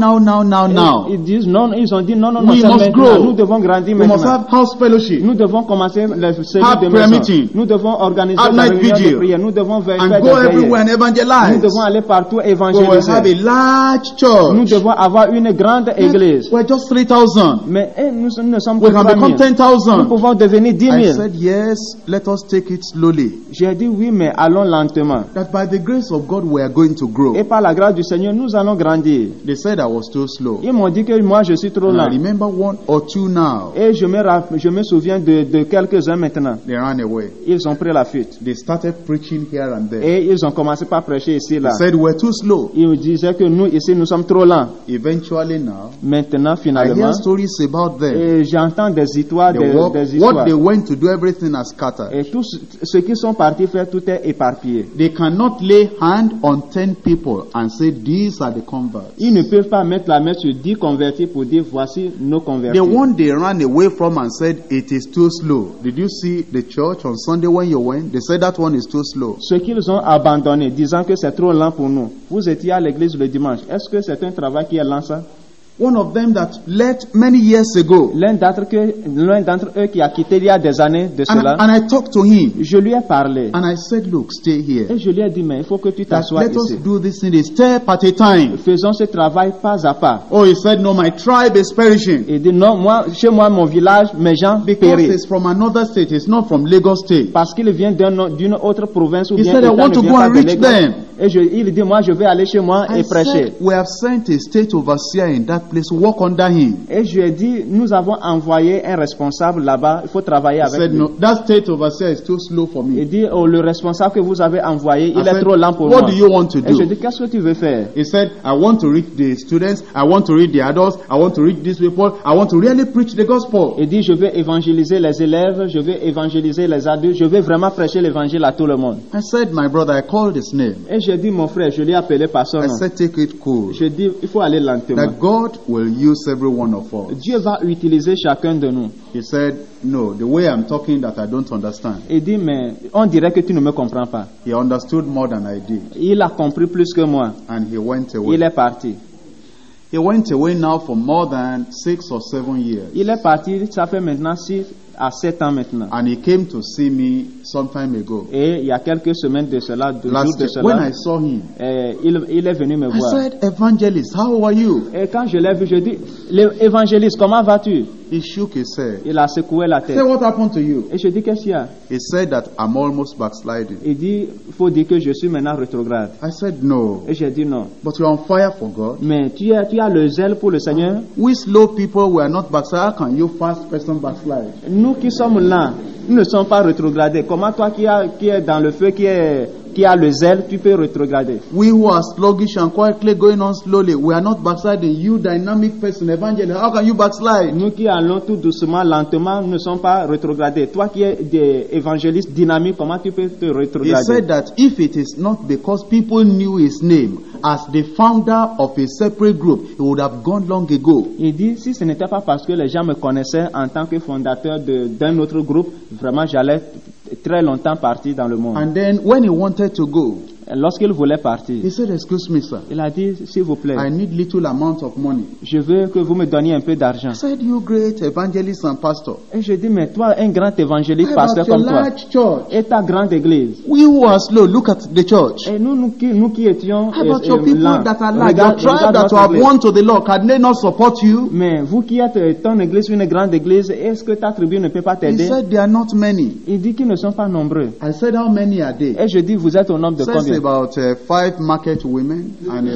Ils disent non, ils ont dit non. We must grow. Nous devons grandir maintenant. We must have house fellowship. Nous devons commencer le service de maison. Nous devons organiser la réunion de prière. Nous devons veiller à la prière. Nous devons aller partout évangéliser. We have a large church. Nous devons avoir une grande église. We're just 3,000. Mais nous ne sommes que 3,000. Nous pouvons devenir 10,000. I said yes. Let us take it slowly. J'ai dit oui, mais allons lentement. That by the grace of God we are going to grow. Et par la grâce du Seigneur, nous allons grandir. They said I was too slow. Ils m'ont dit que moi je suis trop lent. One or two now. Et je me souviens de quelques-uns maintenant. They ran away. Ils ont pris la fuite. They started preaching here and there. Et ils ont commencé par prêcher ici là. They said we're too slow. Ils disaient que nous ici nous sommes trop lents. Eventually now. Maintenant finalement. I hear stories about them. Et j'entends des histoires des histoires. What they went to do, everything has scattered. Et tout ce qu'ils sont partis faire, tout est éparpillé. They cannot lay hand on 10 people and say these are the converts. Ils ne peuvent pas mettre la main sur 10 convertis pour dire voici no conversion. The one they ran away from and said it is too slow. Did you see the church on Sunday when you went? They said that one is too slow. Ceux qu'ils ont abandonné, disant que c'est trop lent pour nous. Vous étiez à l'église le dimanche. Est-ce que c'est un travail qui est lent ça? One of them that left many years ago. L'un d'entre eux qui a quitté il y a des années de cela. And I talked to him. Je lui ai parlé. And I said, look, stay here. Et je lui ai dit, mais il faut que tu t'assoies ici. Let us do this in a step at a time. Faisons ce travail pas à pas. Oh, he said, no, my tribe is perishing. Il dit, non, chez moi, mon village, mes gens périssent. Because it's from another state, it's not from Lagos State. Parce qu'il vient d'une autre province ou bien. He said, I want to go and reach them. Et il dit, moi je vais aller chez moi et prêcher. We have sent a state overseer in that place, work under him. Et je lui ai dit, nous avons envoyé un responsable là-bas, il faut travailler avec lui. No, that state overseer is too slow for me. Il dit, oh, le responsable que vous avez envoyé, il est trop lent pour moi. What do you want to do? Et je lui ai dit, qu'est-ce que tu veux faire? He said, I want to reach the students, I want to reach the adults, I want to reach these people, I want to really preach the gospel. Il dit, je vais évangéliser les élèves, je vais évangéliser les adultes, je vais vraiment prêcher l'évangile à tout le monde. I said, my brother, I called his name. Et j'ai dit, mon frère, je l'ai appelé par son nom. I said, take it cool. Je dis, il faut aller lentement. That God will use every one of us. Dieu va utiliser chacun de nous. He said, no, the way I'm talking that I don't understand. Il dit, mais on dirait que tu ne me comprends pas. He understood more than I did. Il a compris plus que moi. And he went away. Il est parti. He went away now for more than 6 or 7 years. Il est parti, ça fait maintenant 6 à 7 ans maintenant. And he came to see me some time ago. Et il y a quelques semaines de cela, 2 jours de cela. When I saw him, il est venu me voir. I said, evangelist, how are you? Et quand je l'ai vu, je dis, l'évangéliste, comment vas-tu? He shook his head. Il a secoué la tête. He said, what happened to you? Et je dis, qu'est-ce qu'il y a? He said that I'm almost backsliding. Il dit, faut dire que je suis maintenant rétrograde. I said no. Et j'ai dit non. But you're on fire for God. Mais tu as le zèle pour le Seigneur. We slow people, we are not backsliding. How can you fast person backslide? Nous qui sommes là, nous ne sommes pas rétrogradés. Comment toi qui est dans le feu, qui a le zèle, tu peux rétrograder? We who are sluggish and quietly going on slowly, we are not backsliding. You dynamic person, evangelist, how can you backslide? Nous qui allons tout doucement, lentement, nous ne sommes pas rétrogradés. Toi qui es des évangélistes dynamiques, comment tu peux te rétrograder? He said that if it is not because people knew his name as the founder of a separate group, he would have gone long ago. Il dit, si ce n'était pas parce que les gens me connaissaient en tant que fondateur d'un autre groupe, vraiment j'allais très longtemps parti dans le monde. And then when he wanted to go, lorsqu'il voulait partir, he said, excuse me, sir. Il a dit, s'il vous plaît, I need little amount of money. Je veux que vous me donniez un peu d'argent. I said, you great evangelist and pastor. Et je dis, mais toi, un grand évangéliste, pasteur comme toi, church. Et ta grande église. We were slow. Look at the church. Et nous qui étions lents. Regarde votre église. Mais vous qui êtes ton église, une grande église, est-ce que ta tribu ne peut pas t'aider? He said, they are not many. Il dit qu'ils ne sont pas nombreux. I said, how many are they? Et je dis, vous êtes au nombre de combien? About 5 market women and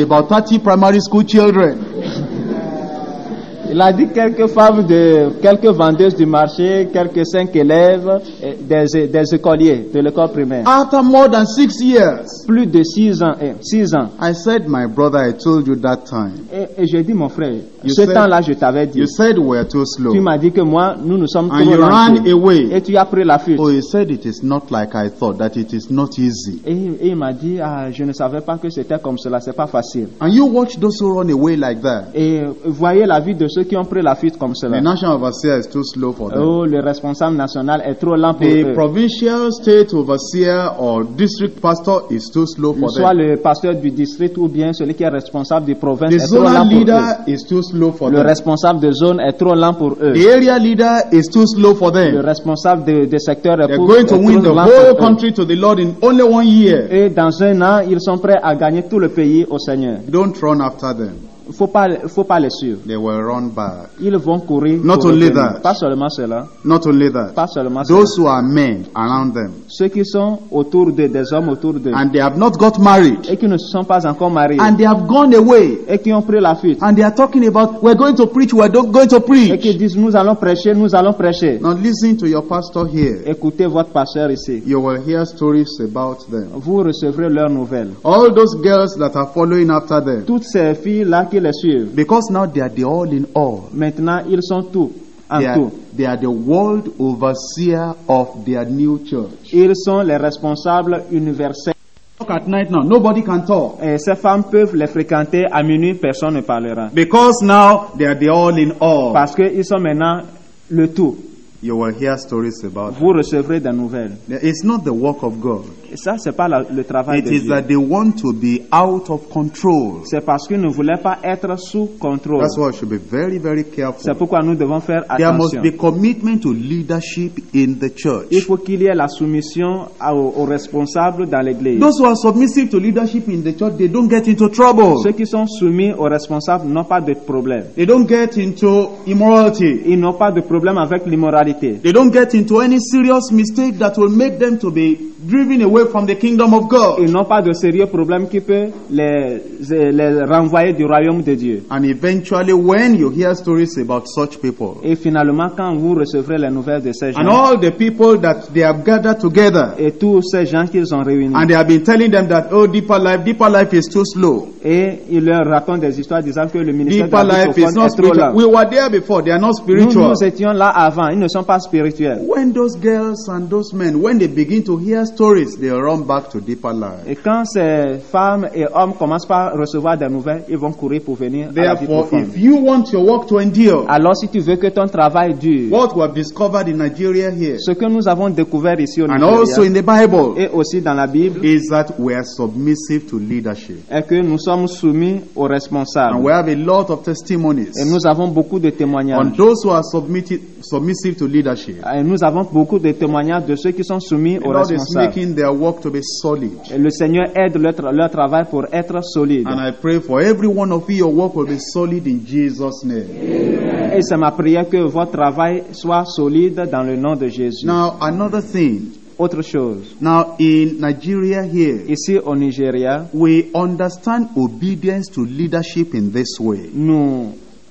about 30 primary school children. Il a dit quelques femmes, quelques vendeuses du marché, quelques 5 élèves, des écoliers de l'école primaire. After more than 6 years, plus de 6 ans, 6 ans. I said, my brother, I told you that time. Et je dis, mon frère, ce temps-là, je t'avais dit. You said we're too slow. Tu m'as dit que moi, nous sommes trop lents. And you ran away. Et tu as pris la fuite. Oh, he said it is not like I thought, that it is not easy. Et il m'a dit, ah, je ne savais pas que c'était comme cela, c'est pas facile. And you watch those who run away like that. Et voyez la vie de ceux qui ont pris la fuite comme cela. The national overseer is too slow for them. Oh, le responsable national est trop lent pour eux. The provincial state overseer or district pastor is too slow for them. Soit le pasteur du district ou bien celui qui est responsable des provinces est trop lent pour eux. The zonal leader is too slow for them. Le responsable de zone est trop lent pour eux. The area leader is too slow for them. Le responsable de secteur est trop lent pour eux. They're going to win the whole country to the Lord in only 1 year. Et dans un an, ils sont prêts à gagner tout le pays au Seigneur. Don't run after them. Faut pas les suivre. They will run back. Ils vont courir. Not only that. Pas seulement cela. Not only that. Pas seulement cela. Those who are men around them. Ceux qui sont autour des hommes autour d'eux. And they have not got married. Et qui ne se sont pas encore mariés. And they have gone away. Et qui ont pris la fuite. And they are talking about we're going to preach, we're not going to preach. Et qui disent nous allons prêcher, nous allons prêcher. Now listen to your pastor here. Écoutez votre pasteur ici. You will hear stories about them. Vous recevrez leurs nouvelles. All those girls that are following after them. Toutes ces filles là qui les suivent. Because now they are the all in all. Maintenant ils sont tout en tout. They are the world overseer of their new church. Ils sont les responsables universels. Talk at night now. Nobody can talk. Et ces femmes peuvent les fréquenter à minuit, personne ne parlera. Because now they are the all in all. Parce que ils sont maintenant le tout. You will hear stories about. Vous recevrez des nouvelles. It's not the work of God. Et ça, c'est pas le travail de Dieu. It is that they want to be out of control. C'est parce qu'ils ne voulaient pas être sous contrôle. That's why we should be very, very careful. C'est pourquoi nous devons faire attention. There must be commitment to leadership in the church. Il faut qu'il y ait la soumission aux responsables dans l'église. Those who are submissive to leadership in the church, they don't get into trouble. Ceux qui sont soumis aux responsables n'ont pas de problème. They don't get into immorality. Ils n'ont pas de problème avec l'immoralité. They don't get into any serious mistake that will make them to be driven away away from the kingdom of God. Ils n'ont pas de sérieux problèmes qui peut les renvoyer du royaume de Dieu. And eventually, when you hear stories about such people, et finalement, quand vous recevrez les nouvelles de ces gens, and all the people that they have gathered together, et tous ces gens qu'ils ont réunis, and they have been telling them that, oh, Deeper Life is too slow. Et ils leur racontent des histoires disant que le ministère de la vie est trop lent. We were there before. They are not spiritual. Nous étions là avant. Ils ne sont pas spirituels. When those girls and those men, when they begin to hear stories, they run back to Deeper Life. Et quand ces femmes et hommes commencent par recevoir des nouvelles, ils vont courir pour venir à la vie profonde. If you want your work to endure, alors si tu veux que ton travail dure, what we have discovered in Nigeria here, ce que nous avons découvert ici au Nigeria, and also in the Bible, et aussi dans la Bible, is that we are submissive to leadership. Est que nous sommes soumis aux responsables. And we have a lot of testimonies. Et nous avons beaucoup de témoignages. On those who are submissive to leadership. Et nous avons beaucoup de témoignages de ceux qui sont soumis aux responsables. Their work to be solid. Et le Seigneur aide leur travail pour être solide. And I pray for every one of you, your work will be solid in Jesus' name. Amen. Et c'est ma prière que votre travail soit solide dans le nom de Jésus. Now another thing. Autre chose. Now in Nigeria here, ici au Nigeria, we understand obedience to leadership in this way. Nous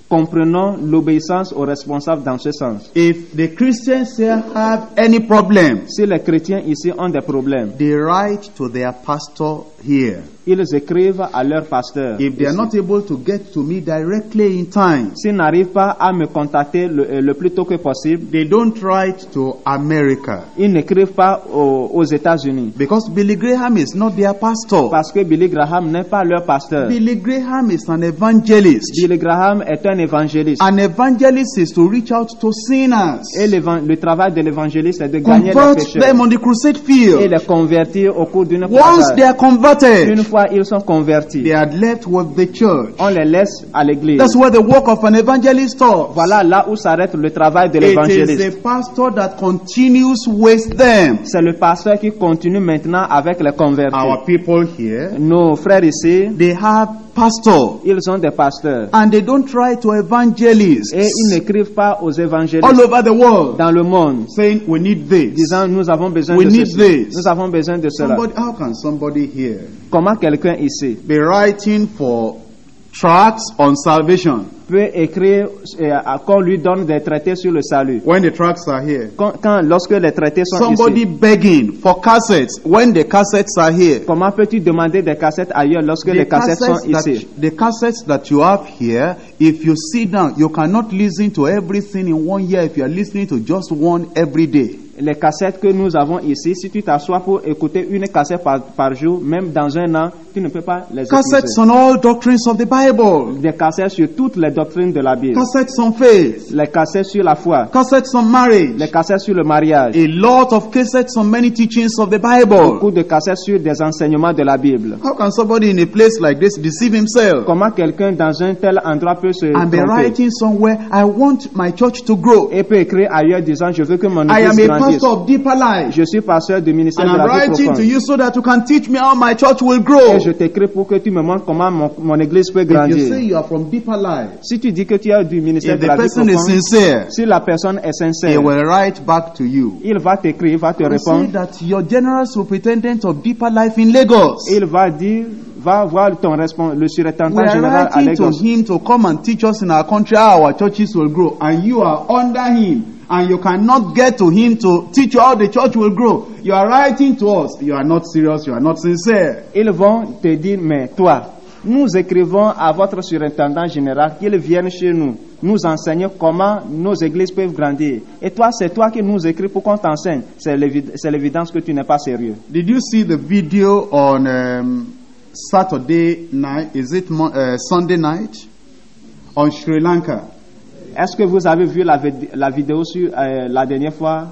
comprenons l'obéissance aux responsables dans ce sens. If the Christians here have any problem, si les chrétiens ici ont des problèmes, they write to their pastor here. Ils écrivent à leur pasteur. If they are not able to get to me directly in time, s'ils n'arrivent pas à me contacter le plus tôt que possible, they don't write to America. Ils n'écrivent pas aux États-Unis. Because Billy Graham is not their pastor. Parce que Billy Graham n'est pas leur pasteur. Billy Graham is an evangelist. Billy Graham est un évangéliste. An evangelist is to reach out to sinners. Et le travail de l'évangéliste est de gagner les pécheurs. Convert them on the crusade field. Et les convertir au cours d'une croisade. Once they are converted, une fois ils sont convertis, they are left with the church. On les laisse à l'église. That's where the work of an evangelist stops. Voilà là où s'arrête le travail de l'évangéliste. It is the pastor that continues with them. C'est le pasteur qui continue maintenant avec les convertis. Our people here, nos frères ici, they have pastors. Ils ont des pasteurs. And they don't try to evangelists. Et ils n'écrivent pas aux évangélistes. All over the world. Dans le monde. Saying we need this. Disant nous avons besoin we de need ceci. This. Nous avons besoin de cela. How can somebody here? Comment quelqu'un ici? Be writing for tracts on salvation. Peut écrire qu'on lui donne des traités sur le salut. When the tracts are here. Lorsque les traités sont somebody ici. Somebody begging for cassettes when the cassettes are here. Comment peux-tu demander des cassettes ailleurs lorsque les cassettes sont ici? The cassettes that you have here, if you sit down, you cannot listen to everything in one year if you are listening to just one every day. Les cassettes que nous avons ici, si tu t'assois pour écouter une cassette par jour, même dans un an, tu ne peux pas les écouter. Cassettes on all doctrines of the Bible. Des cassettes sur toutes les doctrines de la Bible. Cassettes on faith. Les cassettes sur la foi. Cassettes on marriage. Les cassettes sur le mariage. A lot of cassettes on many teachings of the Bible. Beaucoup de cassettes sur des enseignements de la Bible. How can somebody in a place like this deceive himself? Comment quelqu'un dans un tel endroit peut se tromper? And be writing somewhere, I want my church to grow. Et peut écrire ailleurs disant, je veux que mon église grandisse. Of Deeper Life. Je suis pasteur du ministère de la vie profonde. And I'm writing to you so that you can teach me how my church will grow. Et je t'écris pour que tu me montres comment mon église peut grandir. If you say you are from Deeper Life, si tu dis que tu es du ministère de la vie profonde, si la personne est sincère, he will write back to you. Il va t'écrire, il va te répondre. Say that your general superintendent of Deeper Life in Lagos. Il va dire, va voir le surintendant général à Lagos. We are writing to him to come and teach us in our country how our churches will grow, and you are under him. And you cannot get to him to teach you how the church will grow. You are writing to us. You are not serious. You are not sincere. Ils vont te dire, mais toi, nous écrivons à votre surintendant général qu'il vienne chez nous, nous enseigne comment nos églises peuvent grandir. Et toi, c'est toi qui nous écris pour qu'on t'enseigne. C'est l'évidence que tu n'es pas sérieux. Did you see the video on Saturday night? Is it Sunday night? On Sri Lanka. Est-ce que vous avez vu la vidéo sur la dernière fois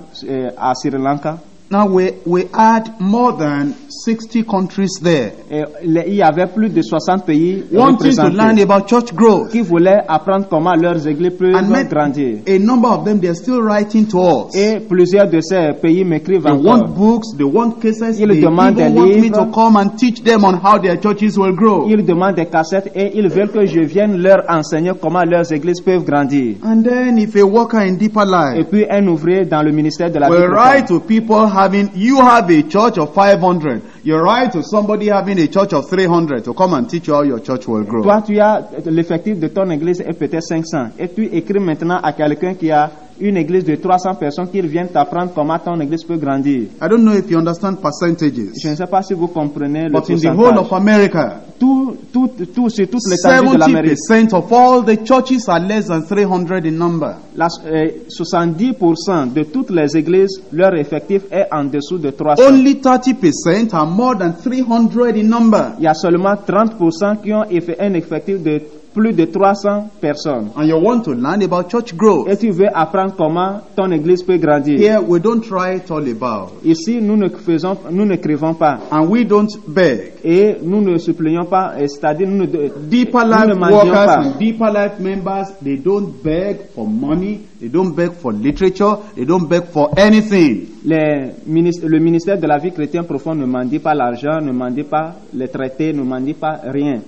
à Sri Lanka? Now we had more than 60 countries there. Et il y avait plus de 60 pays wanting to learn about church growth. Qui voulaient apprendre comment leurs églises peuvent grandir. A number of them, they are still writing to us. Et plusieurs de ces pays m'écrivent encore. They want books, they want cassettes. Ils demandent des livres. They want me to come and teach them on how their churches will grow. Ils demandent des cassettes et ils veulent que je vienne leur enseigner comment leurs églises peuvent grandir. And then if a worker in Deeper Life, et puis un ouvrier dans le ministère de la vie, we write to people you have a church of 500. You're right to somebody having a church of 300 to come and teach you how your church will grow. Toi, tu as l'effectif de ton église est peut-être 500. Et tu écris maintenant à quelqu'un qui a une église de 300 personnes qui viennent t'apprendre comment ton église peut grandir. I don't know if you understand percentages. Je ne sais pas si vous comprenez le pourcentage. But in the whole of America, sur toute l'étendue de l'Amérique, 70% of all the churches are less than 300 in number. 70% de toutes les églises, leur effectif est en dessous de 300. Only 30% are more than 300 in number. Il y a seulement 30% qui ont un effectif de plus de 300 personnes. And you want to learn about church growth. Et tu veux apprendre comment ton église peut grandir. Here we don't write all about. Ici nous n'écrivons pas. And we don't beg. Et nous ne supplions pas, c'est-à-dire Deeper Life workers and Deeper Life members, they don't beg for money, they don't beg for literature, they don't beg for anything. Le ministère de la vie chrétienne profonde ne mendie pas l'argent, ne mendie pas les traités, ne mendie pas rien.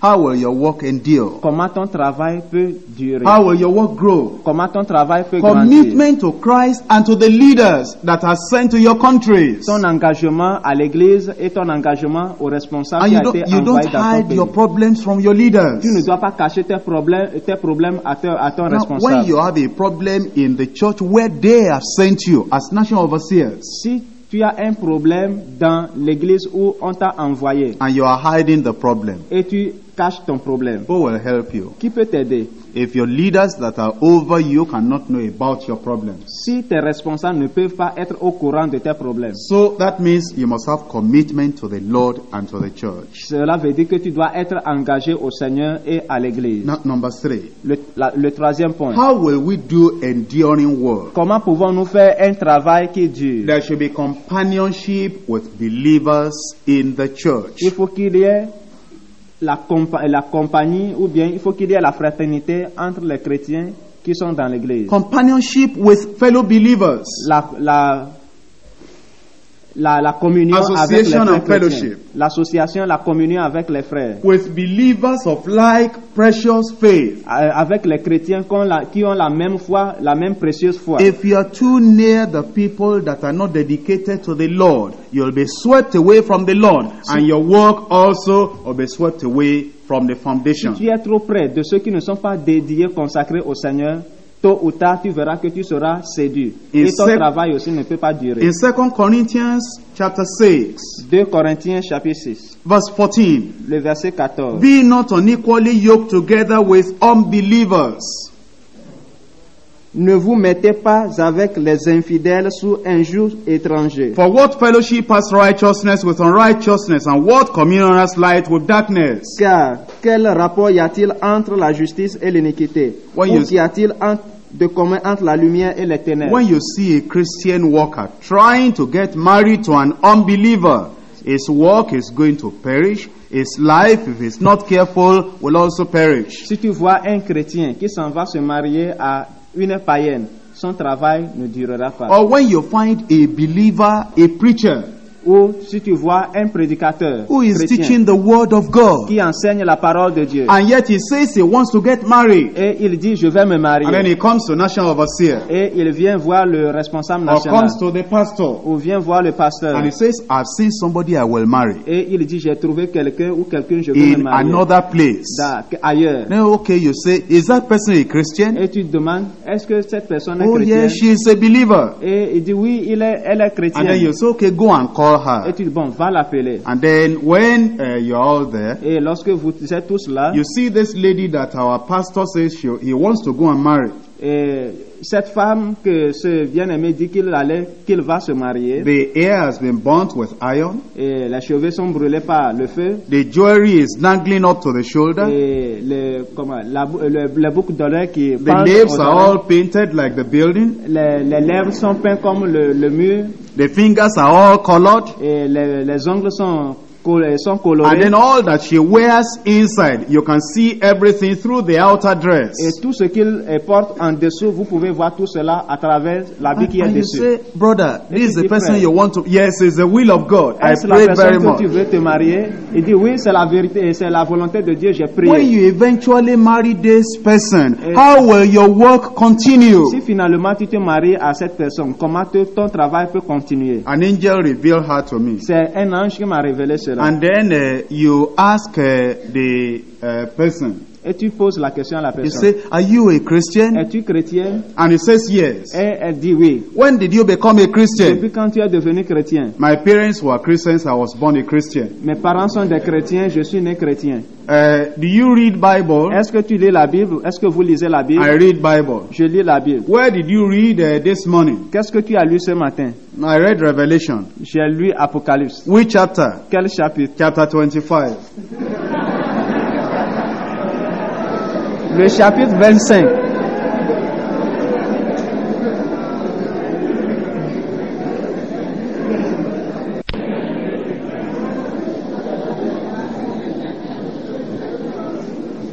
How will your work endure? Comment ton travail peut durer? How will your work grow? Comment ton travail peut grandir? Commitment to Christ and to the leaders that are sent to your countries. Ton engagement à l'église et ton engagement aux responsables and qui a été envoyés dans ton pays. You don't hide your problems from your leaders. Tu ne dois pas cacher tes problèmes à ton responsable. When you have a problem in the church where they have sent you as national overseers. Tu as un problème dans l'église où on t'a envoyé. And you are hiding the problem. Et tu caches ton problème. Who will help you? Qui peut t'aider? If your leaders that are over you cannot know about your problems. Si tes responsables ne peuvent pas être au courant de tes problèmes. So that means you must have commitment to the Lord and to the church. Cela veut dire que tu dois être engagé au Seigneur et à l'église. Number 3. Le troisième point. How will we do enduring work? Comment pouvons-nous faire un travail qui dure? There should be companionship with believers in the church. Il faut qu'il y ait la compagnie, ou bien il faut qu'il y ait la fraternité entre les chrétiens qui sont dans l'église. Companionship with fellow believers. La communion avec les frères chrétiens. L'association, la communion avec les frères. With believers of like precious faith. Avec les chrétiens qui ont la même foi, la même précieuse foi. If you are too near the people that are not dedicated to the Lord, you'll be swept away from the Lord, and your work also will be swept away from the foundation. Si tu es trop près de ceux qui ne sont pas dédiés, consacrés au Seigneur, tôt ou tard, tu verras que tu seras séduit. Et ton travail aussi ne peut pas durer. In 2 Corinthians chapter 6. 2 Corinthiens chapitre 6. Verse 14. Le verset 14. Be not unequally yoked together with unbelievers. Ne vous mettez pas avec les infidèles sous un joug étranger. For what fellowship has righteousness with unrighteousness, and what communion has light with darkness? Car quel rapport y a-t-il entre la justice et l'iniquité? Ou y a-t-il de commun entre la lumière et les ténèbres? When you see a Christian worker trying to get married to an unbeliever, his work is going to perish. His life, if he's not careful, will also perish. Si tu vois un chrétien qui s'en va se marier à une païenne, son travail ne durera pas. Or when you find a believer, a preacher, ou si tu vois un prédicateur who is chrétien, teaching the word of God, qui enseigne la parole de Dieu, and yet he says he wants to get married, et il dit je vais me marier, and then he comes to national overseer, et il vient voir le responsable national, or comes to the pastor, ou vient voir le pasteur, and he says I've seen somebody I will marry, et il dit j'ai trouvé quelqu'un ou quelqu'un je veux me marier, in another place, ailleurs. Then okay, you say is that person a Christian? Et tu demandes est-ce que cette personne est chrétienne? Oh yeah, she is a believer. Et il dit oui, elle est chrétienne. And then you say okay, go and call. Et tu dis bon, va l'appeler. And then when you're all there, et lorsque vous êtes tous là, you see this lady that our pastor says he wants to go and marry. Et cette femme que ce bien-aimé dit qu'il va se marier. The hair has been burnt with iron. Et les cheveux sont brûlés par le feu. The jewelry is dangling up to the shoulder. Et les boucles d'oreilles qui pendent. The lips are all painted like the building. Les lèvres sont peintes comme le mur. The fingers are all colored. Et les ongles sont And then all that she wears inside, you can see everything through the outer dress. And you say, brother, this is the person you want to... Yes, it's the will of God. I pray very much. When you eventually marry this person, how will your work continue? An angel revealed her to me. And then you ask the person. You say, are you a Christian? And he says, yes. When did you become a Christian? My parents were Christians. I was born a Christian. Do you read Bible? I read Bible. Where did you read this morning? I read Revelation. Which chapter? Chapter 25. Le chapitre 25.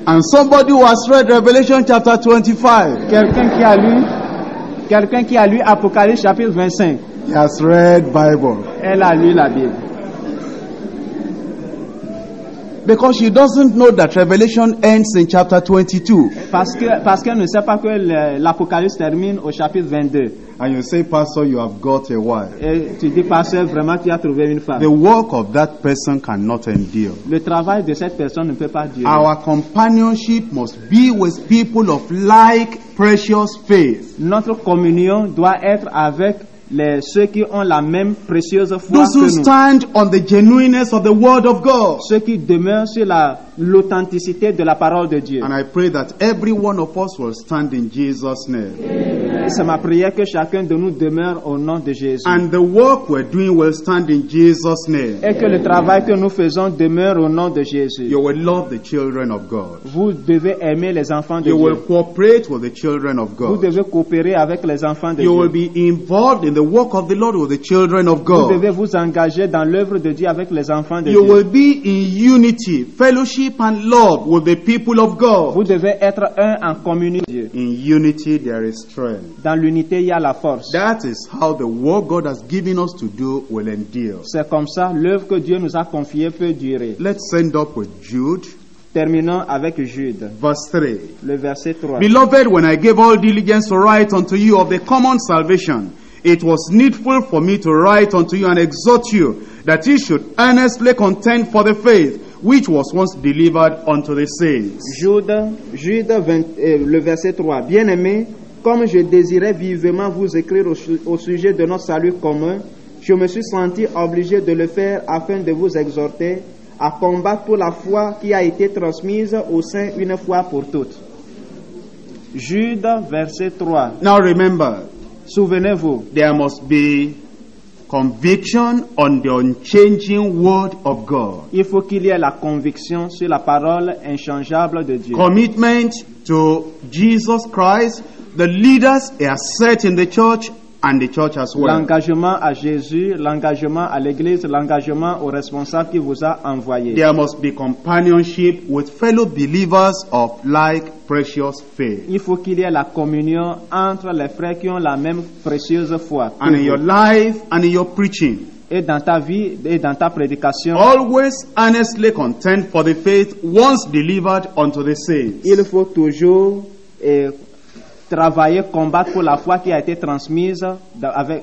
And somebody who has read Revelation chapter 25. Quelqu'un qui a lu Apocalypse chapitre 25. He has read Bible. Elle a lu la Bible. Because she doesn't know that Revelation ends in chapter 22. Parce qu'elle ne sait pas que l'Apocalypse termine au chapitre 22. And you say, pastor, you have got a wife. Et tu dis, pasteur, vraiment tu as trouvé une femme. The work of that person cannot endure. Le travail de cette personne ne peut pas durer. Our companionship must be with people of like precious faith. Notre communion doit être avec ceux qui ont la même précieuse foi. Those who stand on the genuineness of the word of God. Ceux qui demeurent sur l'authenticité de la parole de Dieu. And I pray that every one of us will stand in Jesus' name. Amen. C'est ma prière que chacun de nous demeure au nom de Jésus. And the work we're doing will stand in Jesus' name. Et que le travail que nous faisons demeure au nom de Jésus. You will love the children of God. Vous devez aimer les enfants de Dieu. You will cooperate with the children of God. Vous devez coopérer avec les enfants de Dieu. You will be involved in the work of the Lord with the children of God. Vous devez vous engager dans l'œuvre de Dieu avec les enfants de Dieu. You will be in unity, fellowship and love with the people of God. Vous devez être un en communion. In unity there is strength. Dans l'unité il y a la force. That is how the work God has given us to do will endure. C'est comme ça l'œuvre que Dieu nous a confiée peut durer. Let's end up with Jude. Terminons avec Jude. Verse 3. Le verset 3. Beloved, when I gave all diligence to write unto you of the common salvation, it was needful for me to write unto you and exhort you that ye should earnestly contend for the faith which was once delivered unto the saints. Jude, le verset 3. Bien-aimés, comme je désirais vivement vous écrire au sujet de notre salut commun, je me suis senti obligé de le faire afin de vous exhorter à combattre pour la foi qui a été transmise aux saints une fois pour toutes. Jude, verset 3. Now remember, souvenez-vous, there must be conviction on the unchanging word of God. Il faut qu'il y ait la conviction sur la parole inchangeable de Dieu. Commitment to Jesus Christ, the leaders are set in the church and the church as well. L'engagement à Jésus, l'engagement à l'Église, l'engagement aux responsables qui vous a envoyé. There must be companionship with fellow believers of like precious faith. Il faut qu'il y ait la communion entre les frères qui ont la même précieuse foi. And in your life and in your preaching. Et dans ta vie et dans ta prédication. Always earnestly contend for the faith once delivered unto the saints. Il faut toujours travailler, combattre pour la foi qui a été transmise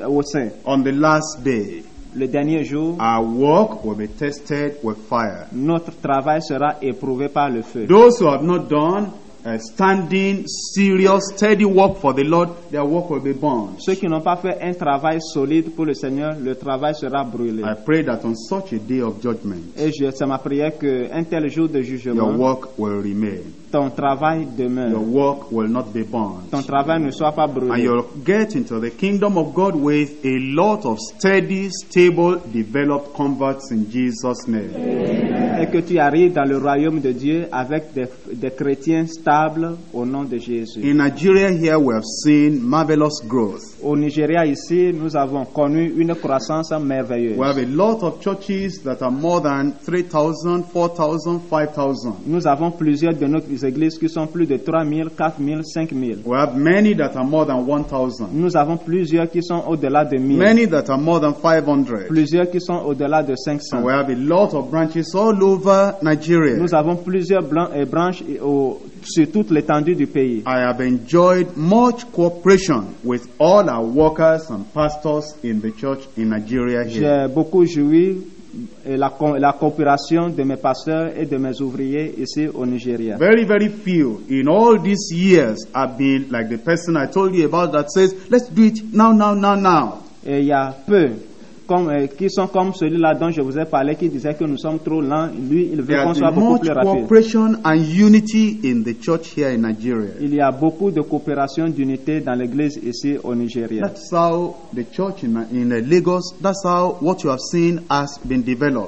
au sein. On the last day, le dernier jour, our work will be tested with fire. Notre travail sera éprouvé par le feu. Those who have not done standing, serious, steady work for the Lord, their work will be burned. Ceux qui n'ont pas fait un travail solide pour le Seigneur, le travail sera brûlé. I pray that on such a day of judgment, et c'est ma prière qu'un tel jour de jugement, your work will remain. Ton travail demeure. Your work will not be burned. Ton travail ne soit pas brûlé. And you'll get into the kingdom of God with a lot of steady, stable, developed converts in Jesus' name. Amen. est que tu arrives dans le royaume de Dieu avec des chrétiens stables au nom de Jésus. In Nigeria here we have seen marvelous growth. Au Nigeria ici, nous avons connu une croissance merveilleuse. We have a lot of churches that are more than 3,000, 4,000, 5,000. Nous avons plusieurs de nos églises qui sont plus de 3,000, 4,000, 5,000. We have many that are more than 1,000. Nous avons plusieurs qui sont au-delà de 1,000. Many that are more than 500. Plusieurs qui sont au-delà de 500. And we have a lot of branches all over Nigeria. Nous avons plusieurs branches sur toute l'étendue du pays. I have enjoyed much cooperation with all our workers and pastors in the church in Nigeria here. J'ai beaucoup joui la coopération de mes pasteurs et de mes ouvriers ici au Nigeria. Very, very few in all these years have been like the person I told you about that says, let's do it now, now, now, now. Et il y a peu qui sont comme celui-là dont je vous ai parlé, qui disait que nous sommes trop lents. Lui, il veut qu'on soit beaucoup plus rapide. Il y a beaucoup de coopération, d'unité dans l'église ici au Nigeria.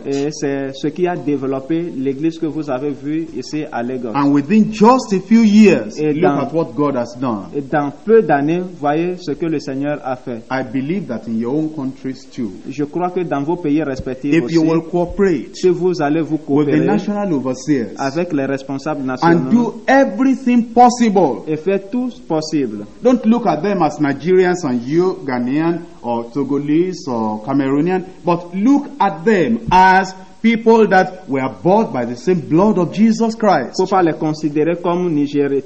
Et c'est ce qui a développé l'église que vous avez vue ici à Lagos. Et dans peu d'années, voyez ce que le Seigneur a fait. I believe that in your own countries too. Je crois que dans vos pays respectifs aussi, si vous allez vous coopérer avec les responsables nationaux et faites tout possible, don't look at them as Nigerians and you, Ghanaians or Togolese or Cameroonian, but look at them as people that were bought by the same blood of Jesus Christ. Faut pas les considérer comme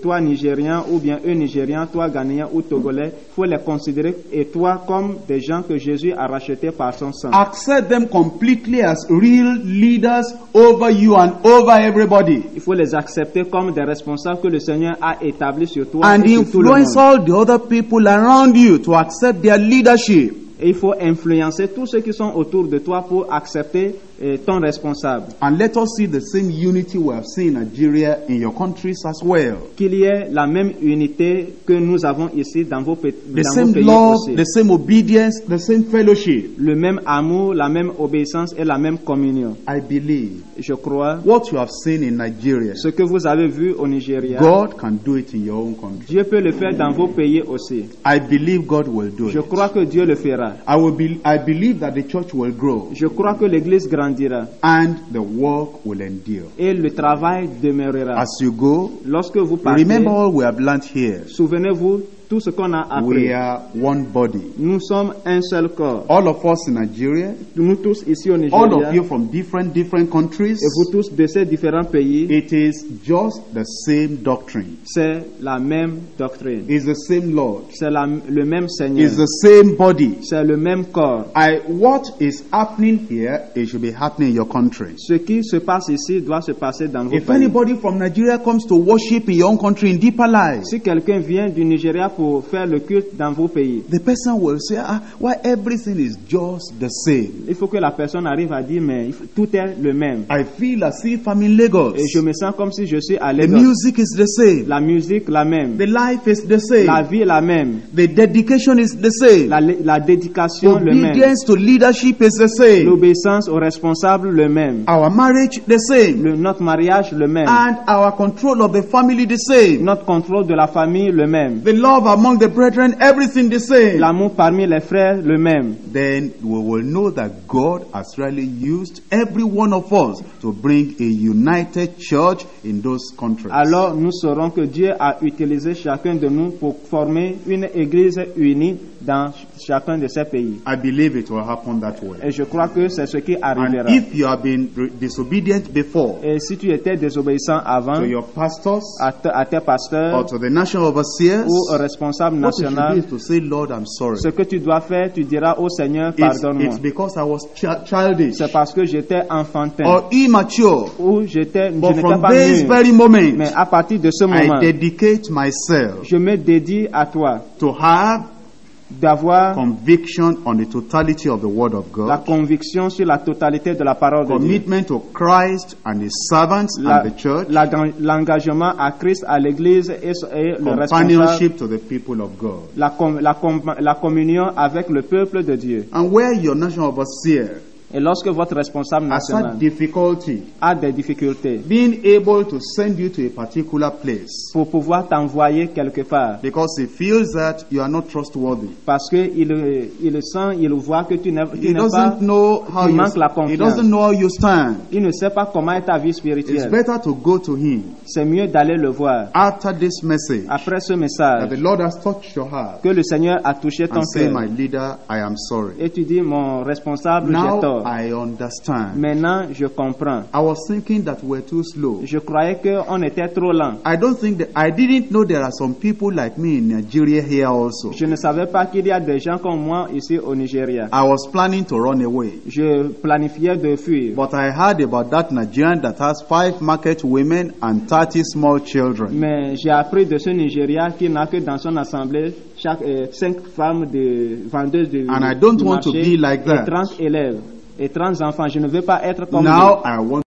toi Nigérien ou bien eux Nigériens, toi Ghanéen ou Togolais. Faut les considérer et toi comme des gens que Jésus a rachetés par son sang. Accept them completely as real leaders over you and over everybody. Il faut les accepter comme des responsables que le Seigneur a établis sur toi et sur tout le monde. And influence all the other people around you to accept their leadership. Et il faut influencer tous ceux qui sont autour de toi pour accepter ton responsable. And let us see the same unity we have seen in Nigeria in your countries as well. Qu'il y ait la même unité que nous avons ici dans vos pays aussi. The same love, the same obedience, the same fellowship. Le même amour, la même obéissance et la même communion. I believe. Je crois. What you have seen in Nigeria. Ce que vous avez vu au Nigeria. God can do it in your own country. Dieu peut le faire dans vos pays aussi. I believe God will do it. Je crois que Dieu le fera. I believe that the church will grow. Je crois que l'église grandira. And the work will endure. Et le travail demeurera. As you go, lorsque vous partez, remember all we have learned here. Souvenez-vous tout ce qu'on a appris. We are one body. Nous sommes un seul corps. All of us in Nigeria. Nous tous ici au Nigeria. All of you from different countries. Et vous tous de ces différents pays. It is just the same doctrine. C'est la même doctrine. It's the same Lord. C'est le même Seigneur. It's the same body. C'est le même corps. What is happening here, it should be happening in your country. Ce qui se passe ici doit se passer dans vos pays. If anybody from Nigeria comes to worship in your own country in Deeper Life. Si quelqu'un vient du Nigeria pour faire le culte dans vos pays. The person will say, why everything is just the same. Il faut que la personne arrive à dire, mais tout est le même. I feel as if I'm in Lagos. Et je me sens comme si je suis à Lagos. The music is the same. La musique la même. The life is the same. La vie la même. The dedication is the same. La dédication le même. Obedience to leadership is the same. L'obéissance aux responsables le même. Our marriage the same. Notre mariage le même. And our control of the family the same. Notre contrôle de la famille le même. The love among the brethren, everything the same. L'amour parmi les frères, le même. Then we will know that God has really used every one of us to bring a united church in those countries. Alors nous saurons que Dieu a utilisé chacun de nous pour former une église unie dans chacun de ces pays. I believe it will happen that way. Et je crois que c'est ce qui arrivera. And if you have been disobedient before, et si tu étais désobéissant avant, to your pastors, à tes pasteurs, or to the national overseers, ou responsable national, to say, Lord, I'm sorry. Ce que tu dois faire, tu diras au Seigneur, pardonne-moi. C'est parce que j'étais enfantin or immature, ou je n'étais pas mûr. Mais à partir de ce moment, je me dédie à toi. To have d'avoir conviction on the totality of the word of God, la conviction sur la totalité de la parole de Dieu, commitment to Christ and His servants and the church, l'engagement à Christ, à l'Église et le companionship to the people of God, la communion avec le peuple de Dieu. And where your national overseer Et lorsque votre responsable national a des difficultés, being able to send you to a particular place, pour pouvoir t'envoyer quelque part, because he feels that you are not trustworthy, parce qu'il le sent, il voit que tu n'es pas, tu manques la confiance. He doesn't know how you stand. Il ne sait pas comment est ta vie spirituelle. It's better to go to him. C'est mieux d'aller le voir. After this message, après ce message, that the Lord has touched your heart, que le Seigneur a touché ton cœur. My leader, I am sorry. Et tu dis, mon responsable, j'ai tort. I understand. Maintenant, je comprends. I was thinking that we're too slow. Je croyais qu'on était trop lent. I didn't know there are some people like me in Nigeria here also. Je ne savais pas qu'il y a des gens comme moi ici au Nigeria. I was planning to run away. Je planifiais de fuir. But I heard about that Nigerian that has 5 market women and 30 small children. Mais j'ai appris de ce Nigeria qui n'a que dans son assemblée 5 femmes de vendeuses de and I don't want to be like that. Et 30 enfants. Je ne veux pas être comme eux.